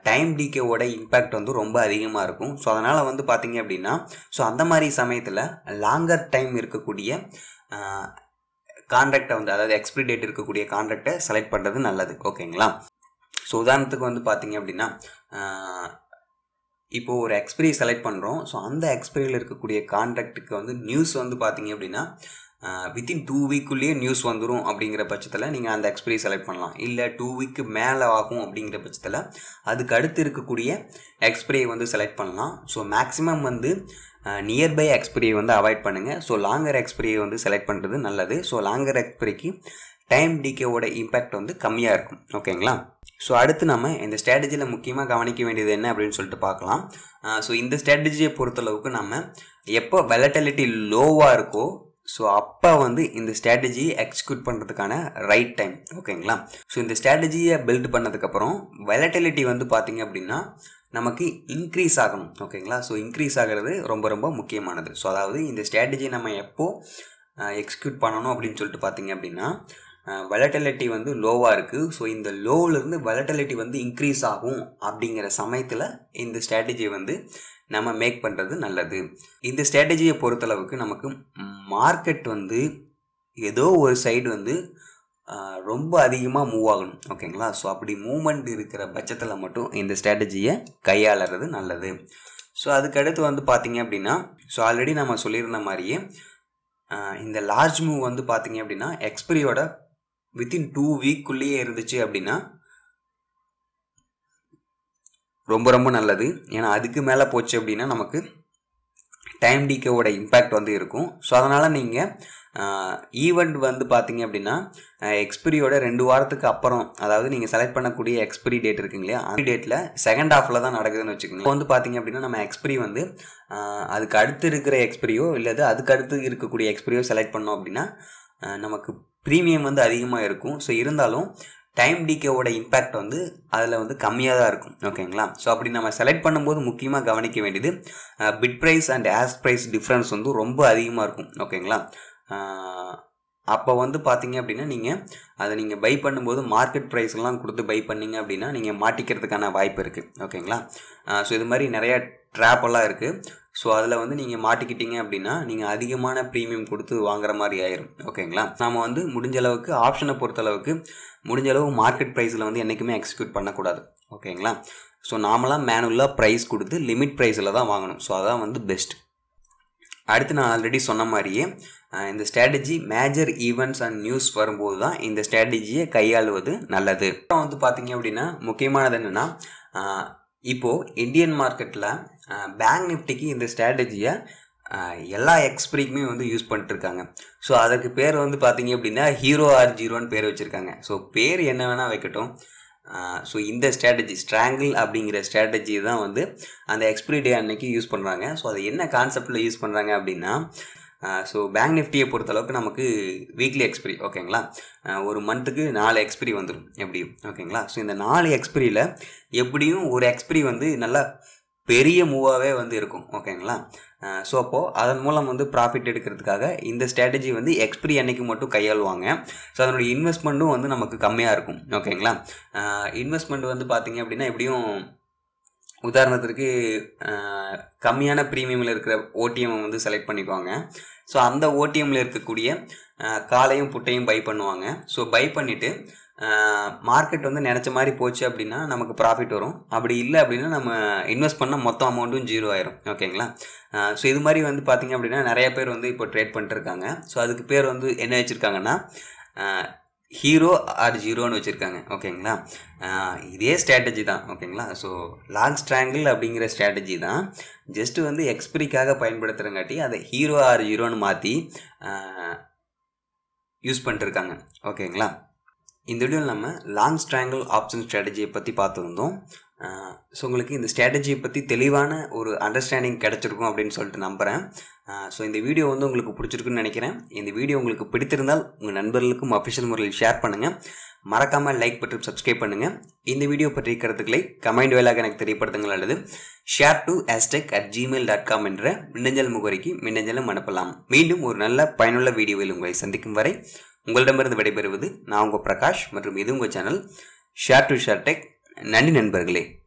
டைம் டிகேவோட இம்பேக்ட் வந்து ரொம்ப அதிகமாக இருக்கும் ஸோ அதனால் வந்து பார்த்திங்க அப்படின்னா ஸோ அந்த மாதிரி சமயத்தில் லாங்கர் டைம் இருக்கக்கூடிய கான்ட்ராக்டை வந்து அதாவது எக்ஸ்பிரி டேட் இருக்கக்கூடிய கான்ட்ராக்டை செலக்ட் பண்ணுறது நல்லது ஓகேங்களா ஸோ உதாரணத்துக்கு வந்து பார்த்திங்க அப்படின்னா இப்போது ஒரு எக்ஸ்பிரி செலக்ட் பண்ணுறோம் ஸோ அந்த எக்ஸ்பிரியில் இருக்கக்கூடிய கான்ட்ராக்ட்டுக்கு வந்து நியூஸ் வந்து பார்த்திங்க அப்படின்னா வித்தின் டூ வீக்குள்ளேயே நியூஸ் வந்துடும் அப்படிங்கிற பட்சத்தில் நீங்கள் அந்த எக்ஸ்பிரி செலக்ட் பண்ணலாம் இல்லை டூ வீக்கு மேலே ஆகும் அப்படிங்கிற பட்சத்தில் அதுக்கு அடுத்து இருக்கக்கூடிய எக்ஸ்பிரியை வந்து செலக்ட் பண்ணலாம் ஸோ மேக்ஸிமம் வந்து நியர்பை எக்ஸ்பிரியை வந்து அவாய்ட் பண்ணுங்கள் ஸோ லாங்கர் எக்ஸ்பிரியை வந்து செலக்ட் பண்ணுறது நல்லது ஸோ லாங்கர் எக்ஸ்பிரிக்கு டைம் டிகேவோட இம்பேக்ட் வந்து கம்மியாக இருக்கும் ஓகேங்களா ஸோ அடுத்து நம்ம இந்த ஸ்ட்ராட்டஜியில் முக்கியமாக கவனிக்க வேண்டியது என்ன அப்படின்னு சொல்லிட்டு பார்க்கலாம் ஸோ இந்த ஸ்ட்ராட்டஜியை பொறுத்தளவுக்கு நம்ம எப்போ வாலட்டிலிட்டி லோவாக இருக்கோ ஸோ அப்போ வந்து இந்த ஸ்ட்ராட்டஜியை எக்ஸிக்யூட் பண்ணுறதுக்கான ரைட் டைம் ஓகேங்களா ஸோ இந்த ஸ்ட்ராட்டஜியை பில்ட் பண்ணதுக்கப்புறம் வாலட்டிலிட்டி வந்து பார்த்திங்க அப்படின்னா நமக்கு இன்க்ரீஸ் ஆகணும் ஓகேங்களா ஸோ இன்க்ரீஸ் ஆகிறது ரொம்ப ரொம்ப முக்கியமானது ஸோ அதாவது இந்த ஸ்ட்ராட்டஜியை நம்ம எப்போது எக்ஸிக்யூட் பண்ணணும் அப்படின்னு சொல்லிட்டு பார்த்திங்க அப்படின்னா வாலட்டிலிட்டி வந்து லோவாக இருக்குது ஸோ இந்த லோவிலேருந்து வாலட்டிலிட்டி வந்து இன்க்ரீஸ் ஆகும் அப்படிங்கிற சமயத்தில் இந்த ஸ்ட்ராட்டஜியை வந்து நம்ம மேக் பண்ணுறது நல்லது இந்த ஸ்ட்ராட்டஜியை பொறுத்தளவுக்கு நமக்கு மார்க்கெட் வந்து ஏதோ ஒரு சைடு வந்து ரொம்ப அதிகமாக மூவ் ஆகணும் ஓகேங்களா ஸோ அப்படி மூவ்மெண்ட் இருக்கிற பட்சத்தில் மட்டும் இந்த ஸ்ட்ராட்டஜியை கையாளுறது நல்லது ஸோ அதுக்கடுத்து வந்து பார்த்திங்க அப்படின்னா ஸோ ஆல்ரெடி நம்ம சொல்லியிருந்த மாதிரியே இந்த லார்ஜ் மூவ் வந்து பார்த்திங்க அப்படின்னா எக்ஸ்பிரியோட வித்தின் டூ வீக்குள்ளேயே இருந்துச்சு அப்படின்னா ரொம்ப ரொம்ப நல்லது ஏன்னா அதுக்கு மேலே போச்சு அப்படின்னா நமக்கு டைம் டிகேவோட இம்பேக்ட் வந்து இருக்கும் ஸோ அதனால் நீங்கள் ஈவெண்ட் வந்து பார்த்திங்க அப்படின்னா எக்ஸ்பிரியோட ரெண்டு வாரத்துக்கு அப்புறம் அதாவது நீங்கள் செலக்ட் பண்ணக்கூடிய எக்ஸ்பிரி டேட் இருக்குங்க இல்லையா அந்த டேட்டில் செகண்ட் ஹாஃபில் தான் நடக்குதுன்னு வச்சுக்கோங்க இப்போ வந்து பார்த்திங்க அப்படின்னா நம்ம எக்ஸ்பிரி வந்து அதுக்கு அடுத்து இருக்கிற எக்ஸ்பிரியோ இல்லாது அதுக்கு அடுத்து இருக்கக்கூடிய எக்ஸ்பிரியோ செலக்ட் பண்ணோம் அப்படின்னா நமக்கு ப்ரீமியம் வந்து அதிகமாக இருக்கும் ஸோ இருந்தாலும் டைம் டிகேவோட இம்பேக்ட் வந்து அதில் வந்து கம்மியாக தான் இருக்கும் ஓகேங்களா ஸோ அப்படி நம்ம செலக்ட் பண்ணும்போது முக்கியமாக கவனிக்க வேண்டியது bid price and ask price difference வந்து ரொம்ப அதிகமாக இருக்கும் ஓகேங்களா அப்போ வந்து பார்த்தீங்க அப்படின்னா நீங்கள் அதை நீங்கள் பை பண்ணும்போது மார்க்கெட் ப்ரைஸ்லாம் கொடுத்து பை பண்ணிங்க அப்படின்னா நீங்கள் மாட்டிக்கிறதுக்கான வாய்ப்பு இருக்குது ஓகேங்களா ஸோ இது மாதிரி நிறையா ட்ராப்பெல்லாம் இருக்குது ஸோ அதில் வந்து நீங்கள் மாட்டிக்கிட்டீங்க அப்படின்னா நீங்கள் அதிகமான ப்ரீமியம் கொடுத்து வாங்குற மாதிரி ஆயிரும் ஓகேங்களா நாம் வந்து முடிஞ்சளவுக்கு ஆப்ஷனை பொறுத்தளவுக்கு முடிஞ்சளவு மார்க்கெட் ப்ரைஸில் வந்து என்றைக்குமே எக்ஸிக்யூட் பண்ணக்கூடாது ஓகேங்களா ஸோ நாமெல்லாம் மேனுவலாக ப்ரைஸ் கொடுத்து லிமிட் ப்ரைஸில் தான் வாங்கணும் ஸோ அதான் வந்து பெஸ்ட் அடுத்து நான் ஆல்ரெடி சொன்ன மாதிரியே இந்த strategy major events and news வரும்போது தான் இந்த ஸ்ட்ராட்டஜியை கையாளுவது நல்லது இப்போ வந்து பார்த்திங்க அப்படின்னா முக்கியமானது என்னென்னா இப்போது இந்தியன் மார்க்கெட்டில் பேங்க் நிஃப்டிக்கு இந்த ஸ்ட்ராட்டஜியை எல்லா எக்ஸ்பிரிக்குமே வந்து யூஸ் பண்ணிட்டுருக்காங்க. ஸோ அதுக்கு பேர் வந்து பார்த்திங்க அப்படின்னா ஹீரோ ஆர் ஜீரோன்னு பேர் வச்சுருக்காங்க. ஸோ பேர் என்ன வேணால் வைக்கட்டும். ஸோ இந்த ஸ்ட்ராட்டஜி ஸ்ட்ராங்கிள் அப்படிங்கிற ஸ்ட்ராட்டஜி தான் வந்து அந்த எக்ஸ்பிரி டே அன்னைக்கு யூஸ் பண்ணுறாங்க. ஸோ அது என்ன கான்செப்டில் யூஸ் பண்ணுறாங்க அப்படின்னா, ஸோ பேங்க் நிஃப்டியை பொறுத்தளவுக்கு நமக்கு வீக்லி எக்ஸ்பிரி ஓகேங்களா, ஒரு மந்த்துக்கு நாலு எக்ஸ்பிரி வந்துடும் எப்படியும் ஓகேங்களா. ஸோ இந்த நாலு எக்ஸ்பிரியில் எப்படியும் ஒரு எக்ஸ்பிரி வந்து நல்லா பெரிய மூவாகவே வந்து இருக்கும் ஓகேங்களா. ஸோ அப்போது அதன் மூலம் வந்து ப்ராஃபிட் எடுக்கிறதுக்காக இந்த ஸ்ட்ராட்டஜி வந்து எக்ஸ்பிரி அன்னைக்கு மட்டும் கையாளுவாங்க. ஸோ அதனுடைய இன்வெஸ்ட்மெண்ட்டும் வந்து நமக்கு கம்மியாக இருக்கும் ஓகேங்களா. இன்வெஸ்ட்மெண்ட் வந்து பார்த்திங்க அப்படின்னா எப்படியும் உதாரணத்திற்கு கம்மியான ப்ரீமியமில் இருக்கிற ஓடிஎம்மை வந்து செலக்ட் பண்ணிக்குவாங்க. ஸோ அந்த ஓடிஎம்மில் இருக்கக்கூடிய காலையும் புட்டையும் பை பண்ணுவாங்க. ஸோ பை பண்ணிவிட்டு மார்க்கெட் வந்து நினச்ச மாதிரி போச்சு அப்படின்னா நமக்கு ப்ராஃபிட் வரும், அப்படி இல்லை அப்படின்னா நம்ம இன்வெஸ்ட் பண்ணால் மொத்த அமௌண்ட்டும் ஜீரோ ஆயிரும் ஓகேங்களா. ஸோ இது மாதிரி வந்து பார்த்திங்க அப்படின்னா நிறைய பேர் வந்து இப்போ ட்ரேட் பண்ணிட்டுருக்காங்க. ஸோ அதுக்கு பேர் வந்து என்ன வச்சுருக்காங்கன்னா ஹீரோ ஆர் ஜீரோன்னு வச்சுருக்காங்க ஓகேங்களா. இதே ஸ்ட்ராட்டஜி தான் ஓகேங்களா. ஸோ லாங் ஸ்ட்ராங்கிள் அப்படிங்கிற ஸ்ட்ராட்டஜி தான், ஜஸ்ட்டு வந்து எக்ஸ்பிரிக்காக பயன்படுத்துகிறங்காட்டி அதை ஹீரோ ஆர் ஜீரோன்னு மாற்றி யூஸ் பண்ணிட்டுருக்காங்க ஓகேங்களா. இந்த வீடியோவில் நம்ம லாங் ஸ்ட்ராங்கிள் ஆப்ஷன் ஸ்ட்ராட்டஜியை பற்றி பார்த்துருந்தோம். ஸோ உங்களுக்கு இந்த ஸ்ட்ராட்டஜியை பற்றி தெளிவான ஒரு அண்டர்ஸ்டாண்டிங் கிடச்சிருக்கும் அப்படின்னு சொல்லிட்டு நம்புகிறேன். ஸோ இந்த வீடியோ வந்து உங்களுக்கு பிடிச்சிருக்குன்னு நினைக்கிறேன். இந்த வீடியோ உங்களுக்கு பிடித்திருந்தால் உங்கள் நண்பர்களுக்கும் அஃபிஷியல் முறையில் ஷேர் பண்ணுங்கள். மறக்காமல் லைக் பற்றி சப்ஸ்கிரைப் பண்ணுங்கள். இந்த வீடியோ பற்றி கருத்துக்களை கமெண்ட் வேலாக எனக்கு தெரியப்படுத்துங்கள் அல்லது share to share tech at Gmail dot com என்ற மின்னஞ்சல் முகவரிக்கு மின்னஞ்சலும் அனுப்பலாம். மீண்டும் ஒரு நல்ல பயனுள்ள வீடியோவில் உங்களை சந்திக்கும் வரை உங்களிடமிருந்து விடைபெறுவது நான் உங்கள் பிரகாஷ் மற்றும் இது உங்கள் channel share to share tech. நன்றி நண்பர்களே.